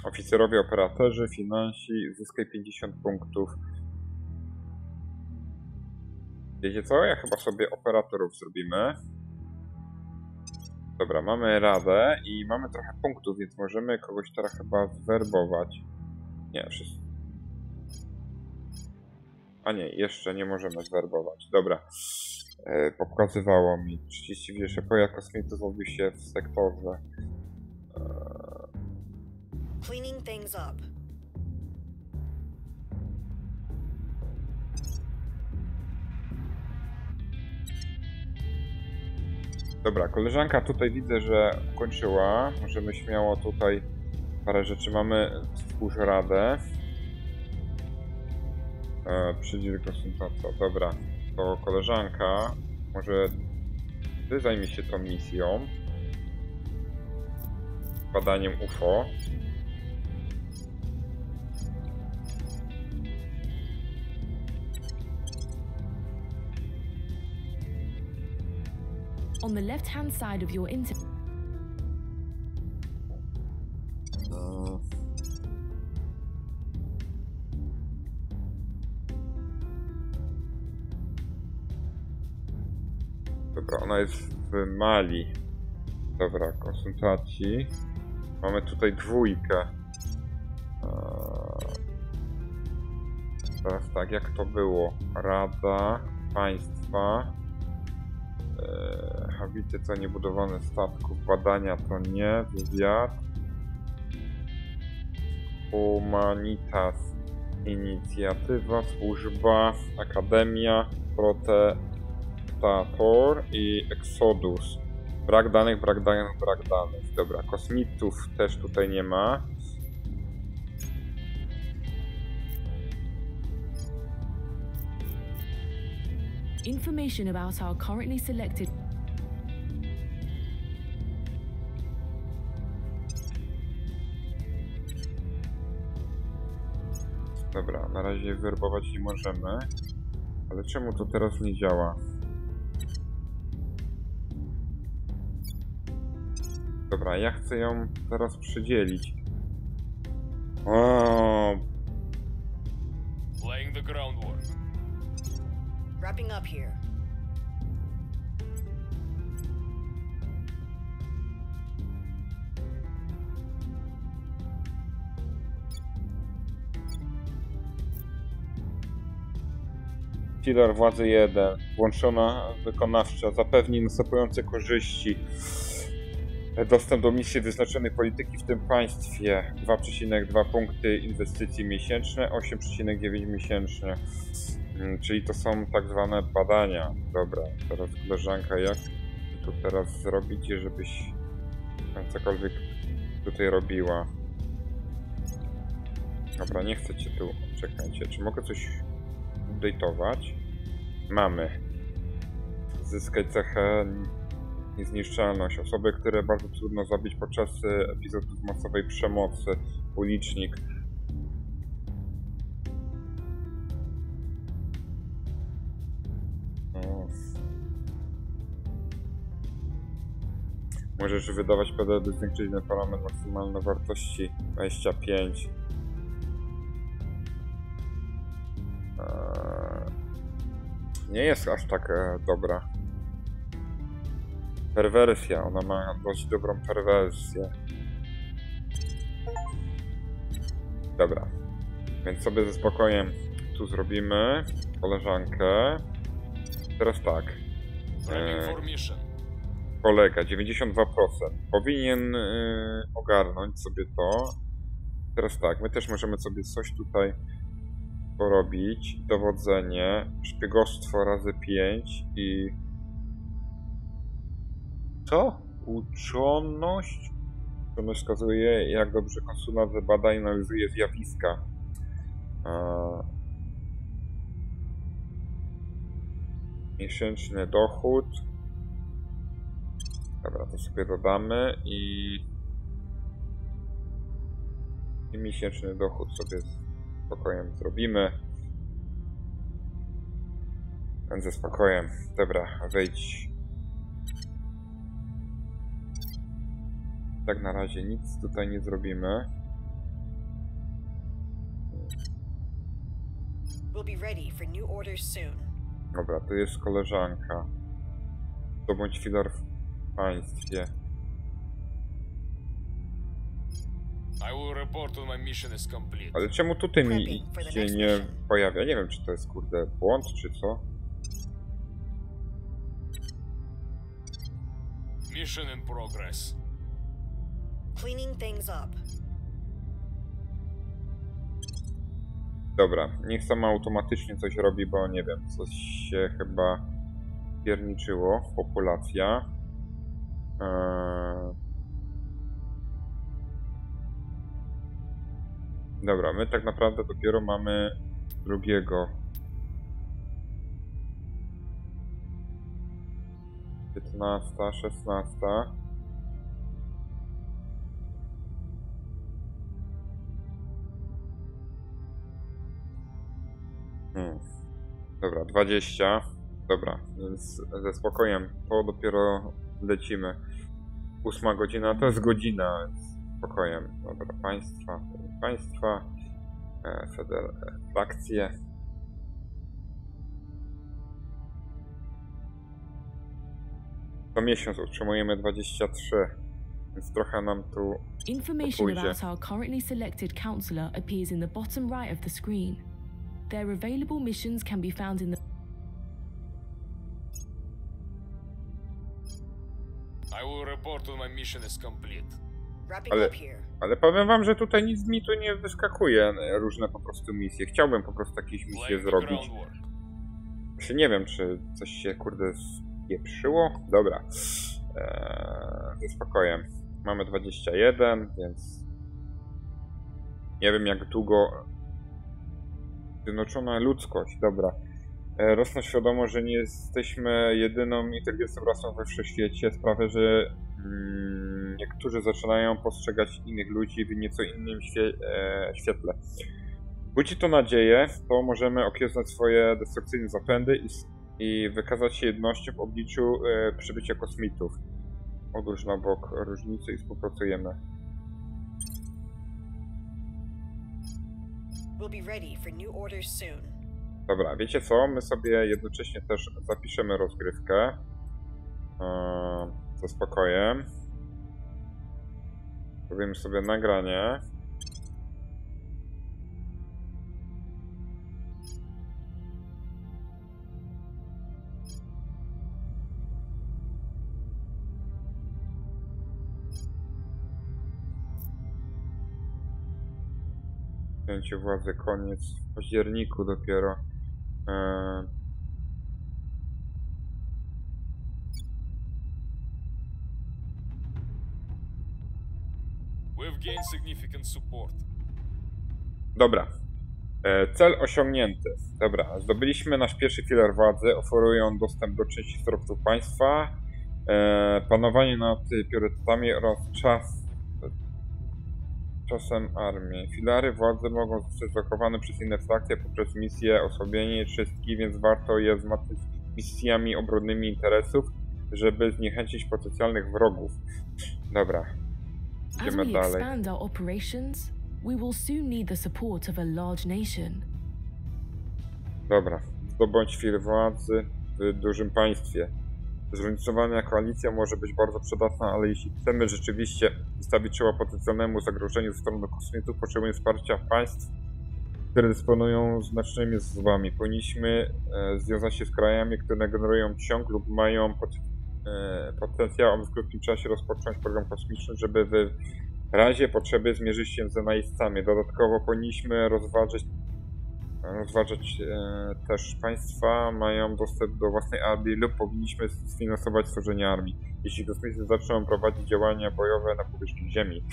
Oficerowie, operatorzy, finansi. Zyskaj 50 punktów. Wiecie co? Ja chyba sobie operatorów zrobimy. Dobra, mamy radę i mamy trochę punktów, więc możemy kogoś teraz chyba zwerbować. Nie, wszyscy. A nie, jeszcze nie możemy zwerbować. Dobra. Pokazywało mi 30 wiersze pojazd kosmitów zrobił się w sektorze. Cleaning things up. Dobra, koleżanka tutaj widzę, że ukończyła. Możemy śmiało tutaj parę rzeczy. Mamy spójrz radę. Przyjdzie konsultacja. Dobra, to koleżanka. Może ty zajmie się tą misją. Badaniem UFO. On the left-hand side of your internet. Dobra, ona jest w Mali. Dobra, konsultacji. Mamy tutaj dwójkę. Teraz tak, jak to było? Rada, państwa. Habity to niebudowane statków, badania to nie, wywiad. Humanitas, inicjatywa, służba, akademia, protestator i exodus. Brak danych, brak danych, brak danych. Dobra, kosmitów też tutaj nie ma. Information about our currently selected. Dobra, na razie werbować nie możemy. Ale czemu to teraz nie działa? Dobra, ja chcę ją teraz przydzielić. O! Laying the groundwork. Wrapping up here. Filar władzy 1. Włączona wykonawcza. Zapewni następujące korzyści. Dostęp do misji wyznaczonej polityki w tym państwie. 2,2 punkty inwestycji miesięczne, 8,9 miesięcznie. Czyli to są tak zwane badania. Dobra, teraz koleżanka, jak to teraz zrobicie, żebyś cokolwiek tutaj robiła? Dobra, nie chcecie tu. Czekajcie, czy mogę coś update'ować? Mamy. Zyskać cechę niezniszczalność. Osoby, które bardzo trudno zabić podczas epizodów masowej przemocy. Ulicznik. Możesz wydawać PDD zwiększyć na parametr maksymalnej wartości 25. Nie jest aż tak dobra. Perwersja, ona ma dość dobrą perwersję. Dobra, więc sobie ze spokojem tu zrobimy koleżankę. Teraz tak. Kolega, 92%. Powinien ogarnąć sobie to. Teraz tak, my też możemy sobie coś tutaj porobić. Dowodzenie, szpiegostwo razy 5 i... Co? Uczoność? Uczoność wskazuje, jak dobrze konsulat bada i analizuje zjawiska. Miesięczny dochód. Dobra, to sobie dodamy i miesięczny dochód sobie z spokojem zrobimy. Będę spokojem. Dobra, wejdź. Tak na razie nic tutaj nie zrobimy. Dobra, tu jest koleżanka. To bądź filar w państwie. Ale czemu tutaj mi się nie pojawia? Nie wiem, czy to jest kurde błąd, czy co? Mission in progress. Cleaning things up. Dobra, niech sama automatycznie coś robi, bo nie wiem, coś się chyba pierniczyło. Populacja. Dobra, my tak naprawdę dopiero mamy drugiego. 15, 16. Dobra, 20. Dobra, więc ze spokojem, to dopiero lecimy. 8 godzina, to jest godzina, więc spokojem. Dobra, państwa, federacje. Co miesiąc utrzymujemy 23, więc trochę nam tu pójdzie. Ale powiem wam, że tutaj nic mi tu nie wyskakuje, różne po prostu misje. Chciałbym po prostu jakieś misje zrobić. Czy nie wiem, czy coś się kurde spieprzyło? Dobra. Ze spokojem. Mamy 21, więc nie wiem jak długo. Zjednoczona ludzkość, dobra. Rosną świadomość, że nie jesteśmy jedyną inteligentną rasą we wszechświecie. Sprawia, że niektórzy zaczynają postrzegać innych ludzi w nieco innym świetle. Budzi to nadzieję, to możemy okiełznać swoje destrukcyjne zapędy i wykazać się jednością w obliczu przybycia kosmitów. Odłóż na bok różnicy i współpracujemy. Dobra, wiecie co? My sobie jednocześnie też zapiszemy rozgrywkę. Ze spokojem. Robimy sobie nagranie. Wzięcie władzy, koniec w październiku dopiero. Dobra. Cel osiągnięty. Dobra, zdobyliśmy nasz pierwszy filar władzy, oferują dostęp do części surowców państwa, panowanie nad priorytetami oraz czasem armii. Filary władzy mogą zostać blokowane przez inne frakcje poprzez misje, osłabienie czystki, więc warto je wzmacniać misjami obronnymi interesów, żeby zniechęcić potencjalnych wrogów. Dobra. Idziemy dalej. Dobra. Zdobądź filar władzy w dużym państwie. Zróżnicowana koalicja może być bardzo przydatna, ale jeśli chcemy rzeczywiście stawić czoła potencjalnemu zagrożeniu ze strony kosmitów, potrzebujemy wsparcia państw, które dysponują znacznymi zasobami. Powinniśmy związać się z krajami, które generują ciąg lub mają potencjał, aby w krótkim czasie rozpocząć program kosmiczny, żeby w razie potrzeby zmierzyć się z najeźdźcami. Dodatkowo powinniśmy rozważać też państwa mają dostęp do własnej armii lub powinniśmy sfinansować stworzenie armii, jeśli kosmicy zaczną prowadzić działania bojowe na powierzchni Ziemi.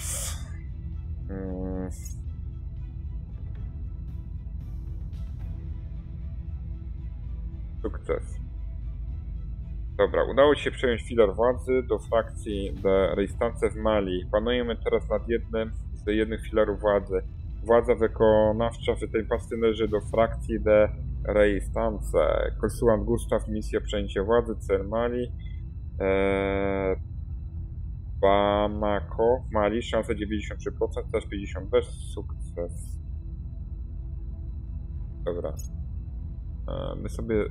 Sukces. Dobra, udało się przejąć filar władzy do frakcji D Reistance w Mali. Panujemy teraz nad jednym z jednych filarów władzy. Władza wykonawcza w tej pasty należy do frakcji D Reistance. Konsulant Gustaw, misja przejęcia władzy, cel Mali. Bamako, Mali, szansa 93%, też 50% bez sukces. Dobra. My sobie...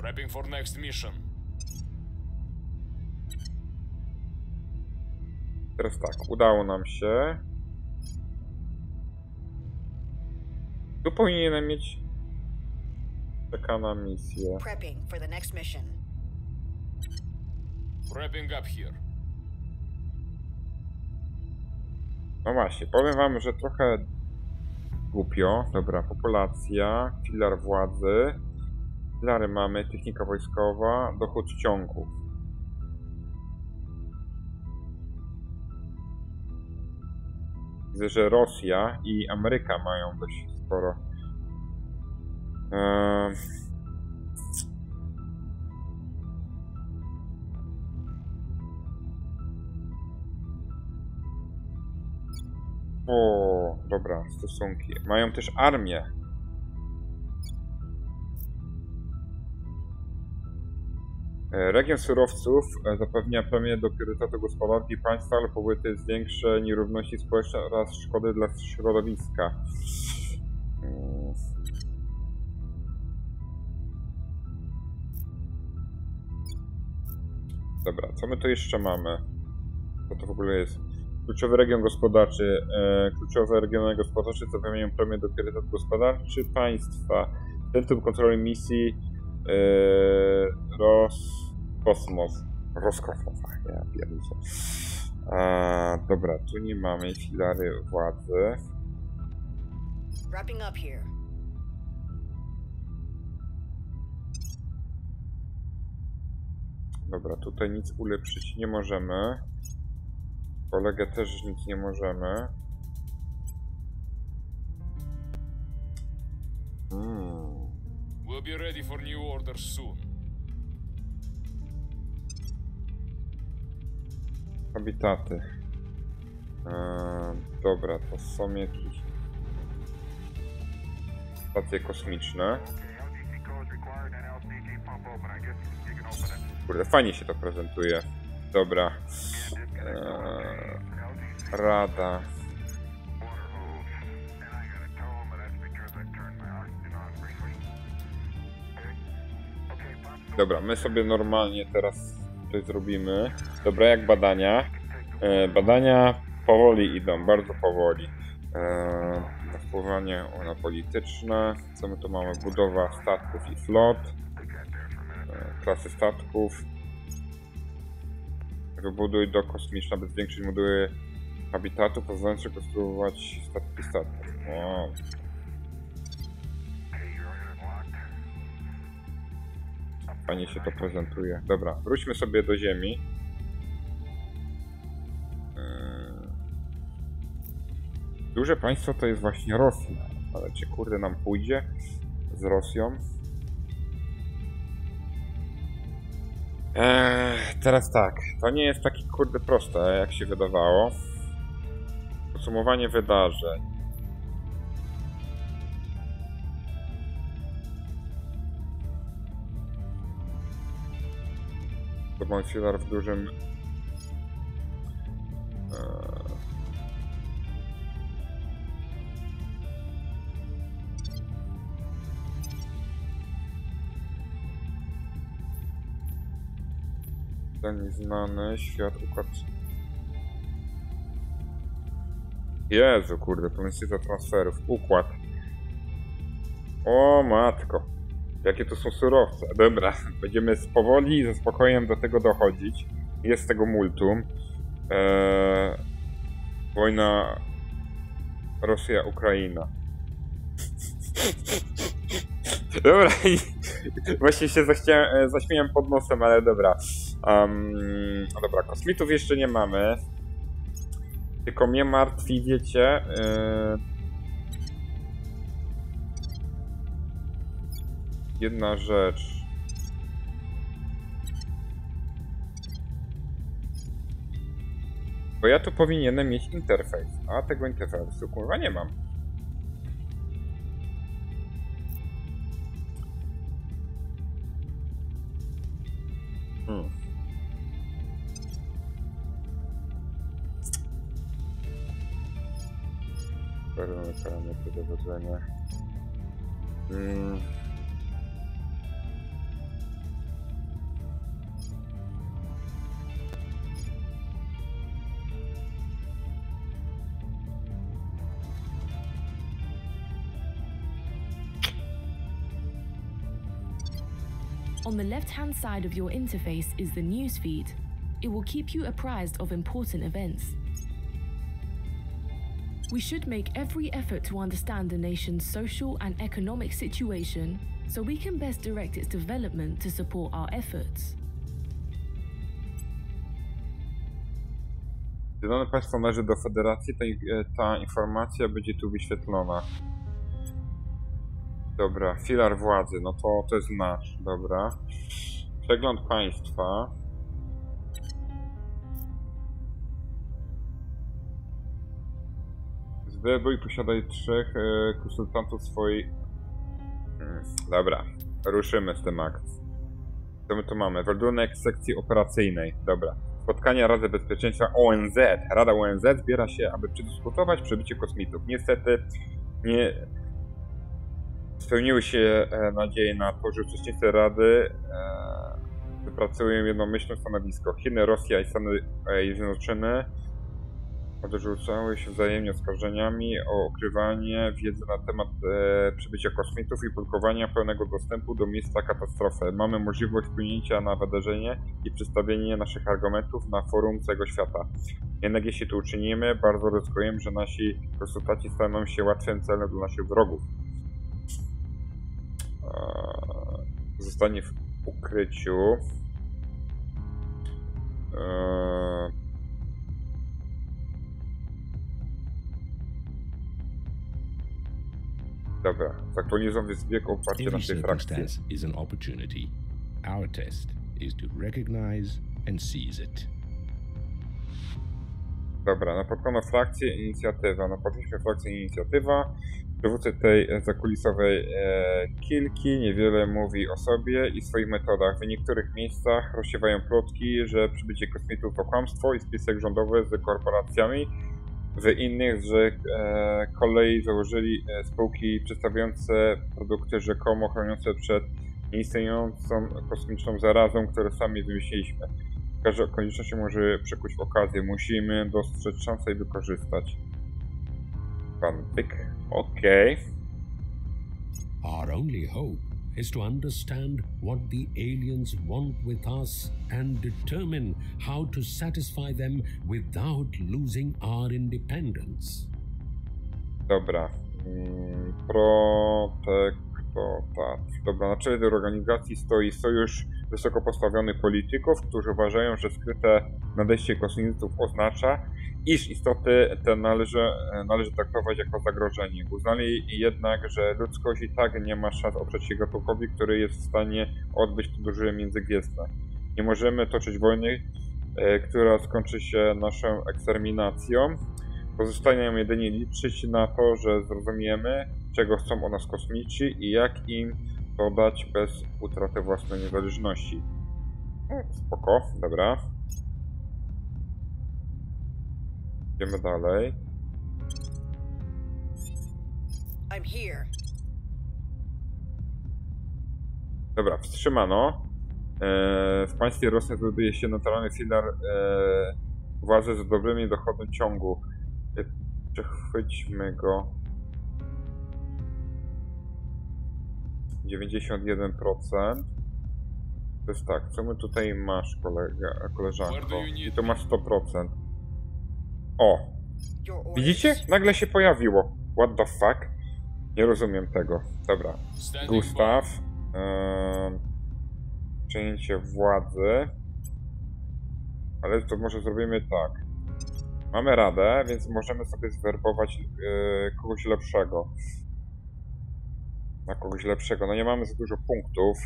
Prepping for next mission. Teraz tak, udało nam się. Tu powinienem mieć... Czeka na misję. Prepping for the next mission. Prepping up here. No właśnie, powiem wam, że trochę... głupio. Dobra, populacja, filar władzy. Filary mamy, technika wojskowa, dochód ciągów. Widzę, że Rosja i Ameryka mają dość sporo. O, dobra, stosunki. Mają też armię. Region surowców zapewnia premię do priorytetu gospodarki państwa lub pobyty zwiększy nierówności społeczne oraz szkody dla środowiska. Dobra, co my tu jeszcze mamy? Co to w ogóle jest? Kluczowy region gospodarczy. Kluczowe regiony gospodarcze zapewniają premię do priorytetu gospodarczy państwa. Centrum kontroli misji Roskosmos. Roskosmos, ja pierdolę. Dobra, tu nie mamy filary władzy. Wrapping up here. Dobra, tutaj nic ulepszyć nie możemy. Kolegę też nic nie możemy. We'll be ready for new orders soon. Habitaty. Dobra, to są jakieś stacje kosmiczne. Kurde, fajnie się to prezentuje. Dobra. Rada. Dobra, my sobie normalnie teraz coś zrobimy. Dobra, jak badania? Badania powoli idą, bardzo powoli. Wpływanie na polityczne. Co my tu mamy? Budowa statków i flot. Klasy statków. Wybuduj do kosmiczna, by zwiększyć moduły habitatu, pozwalające konstruować statki. Wow. Fajnie się to prezentuje. Dobra, wróćmy sobie do Ziemi. Duże państwo to jest właśnie Rosja. Ale czy kurde nam pójdzie z Rosją? Teraz tak, to nie jest takie kurde proste, jak się wydawało. Podsumowanie wydarzeń. To mam filar w dużym... Nieznany świat układ. Jezu, kurde, to jest za transferów. Układ. O matko. Jakie to są surowce. Dobra, będziemy z powoli i ze spokojem do tego dochodzić. Jest tego multum. Wojna Rosja-Ukraina. Dobra, właśnie się zaśmiałem pod nosem, ale dobra. Dobra, kosmitów jeszcze nie mamy. Tylko mnie martwi, wiecie. Jedna rzecz. Bo ja tu powinienem mieć interfejs, a tego interfejsu kurwa nie mam. Parametry dowodzenia. On the left-hand side of your interface is the news feed. It will keep you apprised of important events. We should make every effort to understand the nation's social and economic situation so we can best direct its development to support our efforts. Gdy dane państwo należy do federacji, ta informacja będzie tu wyświetlona. Dobra, filar władzy, no to jest nasz, dobra. Przegląd państwa. Wybój, posiadaj 3 konsultantów swoich. Dobra, ruszymy z tym akcją. Co my tu mamy? Werdunek sekcji operacyjnej. Dobra. Spotkania Rady Bezpieczeństwa ONZ. Rada ONZ zbiera się, aby przedyskutować przybycie kosmitów. Niestety nie spełniły się nadzieje na to, że uczestnicy Rady wypracują jednomyślne stanowisko. Chiny, Rosja i Stany Zjednoczone odrzucały się wzajemnie oskarżeniami o ukrywanie wiedzy na temat przybycia kosmitów i blokowania pełnego dostępu do miejsca katastrofy. Mamy możliwość wpłynięcia na wydarzenie i przedstawienie naszych argumentów na forum całego świata. Jednak jeśli to uczynimy, bardzo ryzykujemy, że nasi konsultaci staną się łatwym celem dla naszych wrogów. Zostanie w ukryciu. Dobra, zaktualizują zbieg o parcie naszej frakcji. Is an opportunity. Our test is to recognize and seize it. Dobra, napotkano frakcję inicjatywa. Napotkaliśmy frakcję inicjatywa. Przywódcy tej zakulisowej kilki niewiele mówi o sobie i swoich metodach. W niektórych miejscach rozsiewają plotki, że przybycie kosmitów to kłamstwo i spisek rządowy z korporacjami. W innych, że kolei założyli spółki przedstawiające produkty rzekomo chroniące przed nieistniejącą kosmiczną zarazą, które sami wymyśliliśmy. Każda okoliczność może przekuć w okazję. Musimy dostrzec szansę i wykorzystać. Pan Byk. Okej. Our only hope is to understand what the aliens want with us and determine how to satisfy them without losing our independence. Dobra. Protektorat. Dobra, na czele tej organizacji stoi sojusz wysoko postawionych polityków, którzy uważają, że skryte nadejście kosmitów oznacza, iż istoty te należy traktować jako zagrożenie. Uznali jednak, że ludzkość i tak nie ma szans oprzeć się gatunkowi, który jest w stanie odbyć podróże międzygwiezdne. Nie możemy toczyć wojny, która skończy się naszą eksterminacją. Pozostaje nam jedynie liczyć na to, że zrozumiemy, czego chcą o nas kosmici i jak im to dać bez utraty własnej niezależności. Spoko, dobra. Idziemy dalej. I'm here. Dobra, wstrzymano. W państwie Rosji buduje się naturalny filar władzy z dobrymi dochodem ciągu. Przechwyćmy go. 91%. To jest tak, co my tutaj masz, kolega, koleżanko? I to masz 100%. O! Widzicie? Nagle się pojawiło. What the fuck? Nie rozumiem tego. Dobra. Gustaw. Przejęcie władzy. Ale to może zrobimy tak. Mamy radę, więc możemy sobie zwerbować kogoś lepszego. Na kogoś lepszego. No nie mamy za dużo punktów.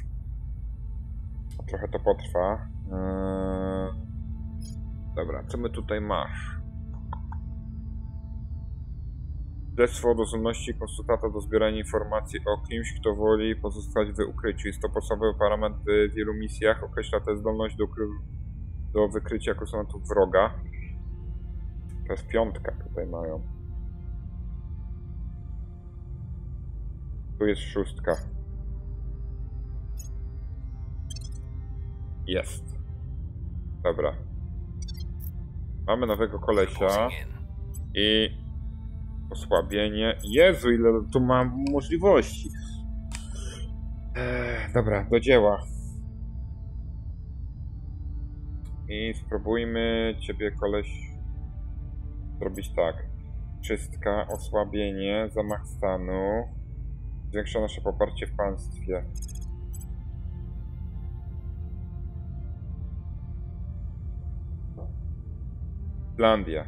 Trochę to potrwa. Dobra, co my tutaj masz? Śledztwo dozumności konsultata do zbierania informacji o kimś, kto woli pozostać w ukryciu. Jest to podstawowy parametr w wielu misjach. Określa tę zdolność do wykrycia konsultantów wroga. To jest 5 tutaj mają. Tu jest 6. Jest. Dobra. Mamy nowego kolesia. I osłabienie. Jezu, ile tu mam możliwości. Dobra, do dzieła. I spróbujmy ciebie, koleś, zrobić tak. Czystka, osłabienie, zamach stanu. Zwiększa nasze poparcie w państwie. Islandia.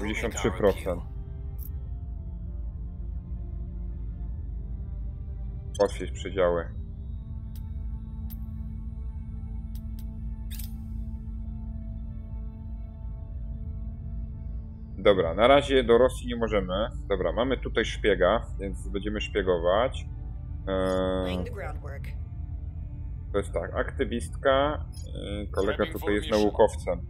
83%. Otwórz przedziały. Dobra, na razie do Rosji nie możemy. Dobra, mamy tutaj szpiega, więc będziemy szpiegować. To jest tak, aktywistka, kolega tutaj jest naukowcem.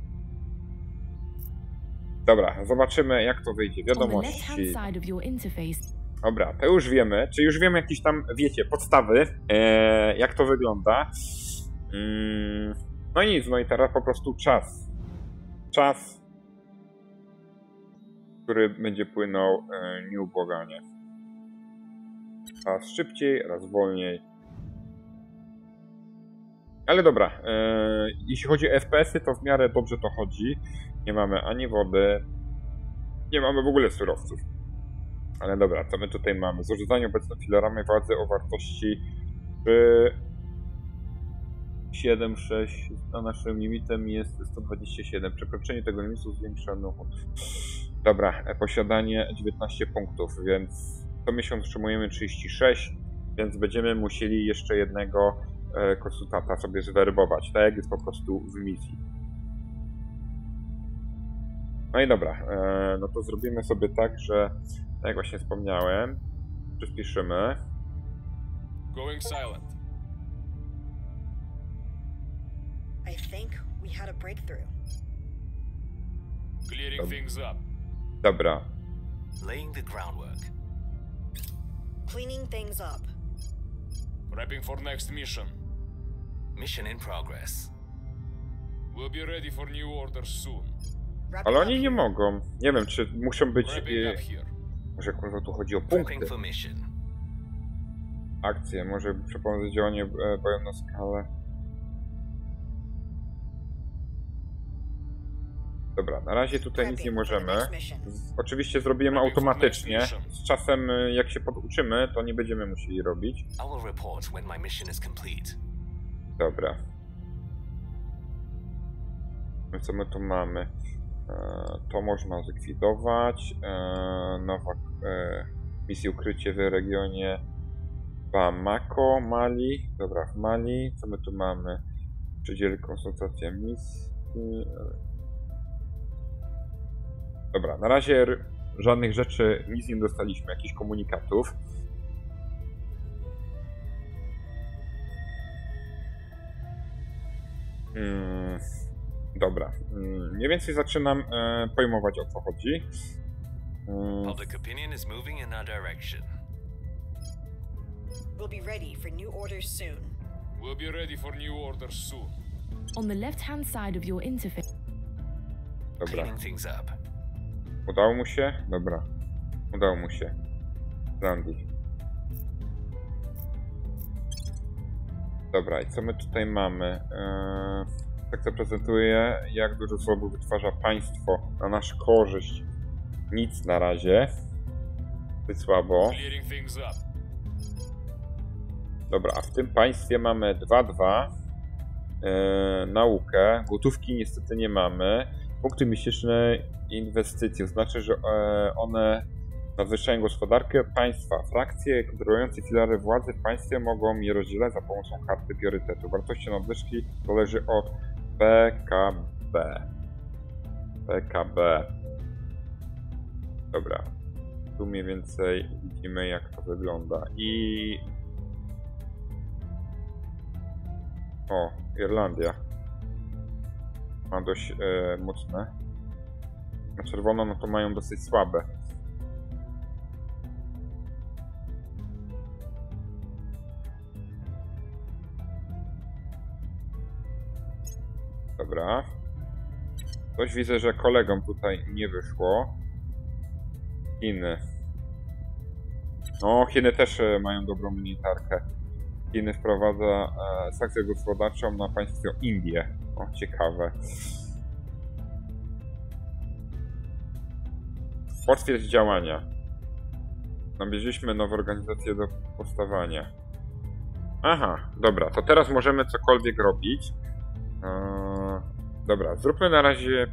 Dobra, zobaczymy jak to wyjdzie. Wiadomości. Dobra, to już wiemy, czy już wiemy jakieś tam, wiecie, podstawy, jak to wygląda. No nic, no i teraz po prostu czas. Czas, który będzie płynął nieubłaganie. Raz szybciej, raz wolniej. Ale dobra, jeśli chodzi o FPS-y, to w miarę dobrze to chodzi. Nie mamy ani wody, nie mamy w ogóle surowców. Ale dobra, co my tutaj mamy? Zarządzanie obecnie filarami władzy o wartości 3,7,6. A naszym limitem jest 127. Przekroczenie tego limitu zwiększono. Dobra, posiadanie 19 punktów, więc co miesiąc otrzymujemy 36, więc będziemy musieli jeszcze jednego konsultanta sobie zwerbować, tak jak jest po prostu w misji. No i dobra, no to zrobimy sobie tak, że jak właśnie wspomniałem, przyspieszymy. Going silent. I think we had a breakthrough. Clearing things up. Dobra. Laying the groundwork. Cleaning things up. Prepping for next mission. Mission in progress. We'll be ready for new orders soon. Ale oni nie mogą. Nie wiem, czy muszą być. Może kurwa tu chodzi o punkty. Akcje, może przeprowadzić działanie boją na skalę. Dobra, na razie tutaj nic nie możemy. Oczywiście zrobimy automatycznie. Z czasem, jak się poduczymy, to nie będziemy musieli robić. Dobra. Co my tu mamy? To można zlikwidować. Nowa misja ukrycie w regionie Bamako, Mali. Dobra, w Mali. Co my tu mamy? Przydziel konsultacja misji. Dobra, na razie żadnych rzeczy, nic nie dostaliśmy, jakichś komunikatów. Dobra, mniej więcej zaczynam pojmować o co chodzi. Public opinion is moving in our direction. We'll be ready for new orders soon. We'll be ready for new orders soon. On the left-hand side of your interface. Dobra. Udało mu się? Dobra. Udało mu się. Zandii. Dobra, i co my tutaj mamy? Tak to prezentuje, jak dużo słabów wytwarza państwo na nasz korzyść. Nic na razie. Zbyt słabo. Dobra, a w tym państwie mamy 2-2. Naukę. Gotówki niestety nie mamy. Punkty miesięczne inwestycje, znaczy, że one nadwyższają gospodarkę państwa. Frakcje kontrolujące filary władzy w państwie mogą je rozdzielać za pomocą karty priorytetu. Wartość nadwyżki zależy od PKB. PKB. Dobra. Tu mniej więcej widzimy jak to wygląda. I... O, Irlandia. Ma dość mocne. Na czerwono no to mają dosyć słabe. Dobra. Coś widzę, że kolegom tutaj nie wyszło. Chiny. No, Chiny też mają dobrą militarkę. Chiny wprowadza sankcję gospodarczą na państwo Indie. O, ciekawe. Potwierdź działania. Nabierzliśmy nową organizację do powstawania. Aha, dobra, to teraz możemy cokolwiek robić. Dobra, zróbmy na razie...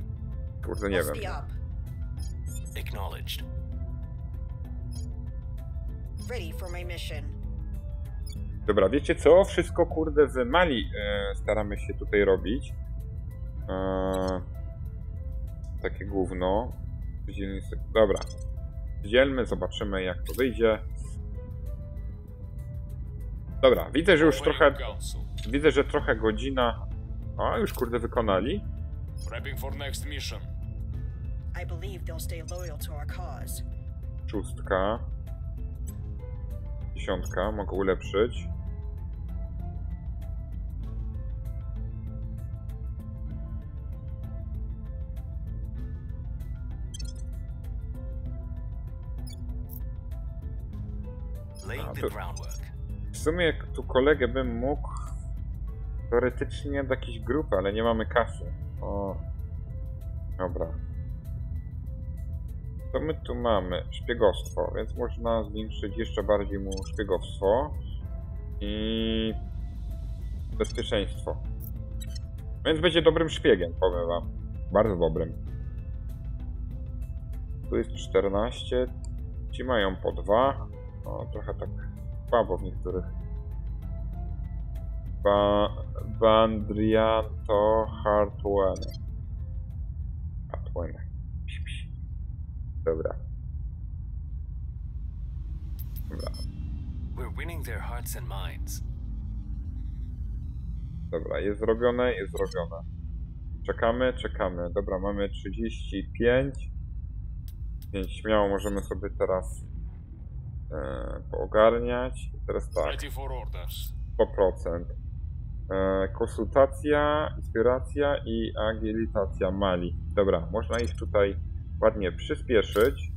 Kurde, nie wiem. Dobra, wiecie co? Wszystko, kurde, w Mali staramy się tutaj robić. Takie gówno. Dobra. Dzielmy, zobaczymy jak to wyjdzie. Dobra, widzę, że już trochę... Widzę, że trochę godzina... A, już kurde wykonali. Szóstka. Dziesiątka, mogę ulepszyć. A, to... W sumie tu kolegę bym mógł teoretycznie do jakiejś grupy, ale nie mamy kasy. O. Dobra. To my tu mamy szpiegostwo, więc można zwiększyć jeszcze bardziej mu szpiegostwo i bezpieczeństwo. Więc będzie dobrym szpiegiem, powiem wam. Bardzo dobrym. Tu jest 14. Ci mają po 2. No, trochę tak słabo w niektórych. Bandrianto Hartwene. Hartwene. Dobra. Dobra. Dobra, jest zrobione, jest zrobione. Czekamy, czekamy. Dobra, mamy 35. Więc śmiało możemy sobie teraz poogarniać. I teraz tak. 100%. Konsultacja, inspiracja i agilitacja Mali. Dobra, można ich tutaj ładnie przyspieszyć.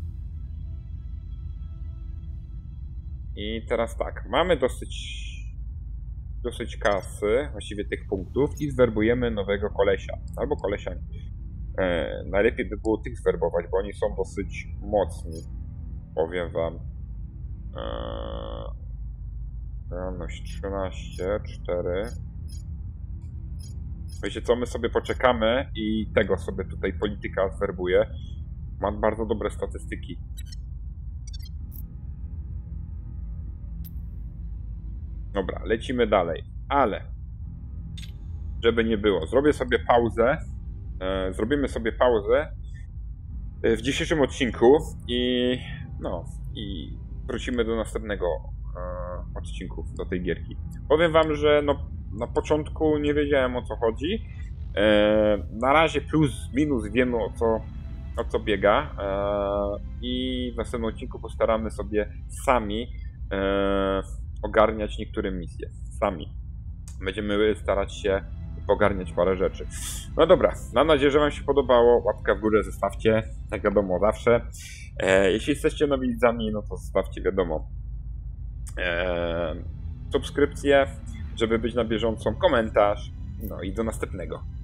I teraz tak, mamy dosyć kasy, właściwie tych punktów i zwerbujemy nowego kolesia, albo kolesia. Najlepiej by było tych zwerbować, bo oni są dosyć mocni, powiem wam. Realność 13, 4. Wiecie co, my sobie poczekamy i tego sobie tutaj polityka zwerbuje. Ma bardzo dobre statystyki. Dobra, lecimy dalej, ale żeby nie było, zrobię sobie pauzę. Zrobimy sobie pauzę w dzisiejszym odcinku i no, i wrócimy do następnego odcinków, do tej gierki. Powiem wam, że no, na początku nie wiedziałem o co chodzi. Na razie plus minus wiemy o co biega i w następnym odcinku postaramy sobie sami ogarniać niektóre misje. Sami. Będziemy starać się ogarniać parę rzeczy. No dobra, mam nadzieję, że wam się podobało. Łapkę w górę zostawcie, tak wiadomo zawsze. Jeśli jesteście nowi widzami, no to zostawcie, wiadomo, subskrypcję, żeby być na bieżąco, komentarz, no i do następnego.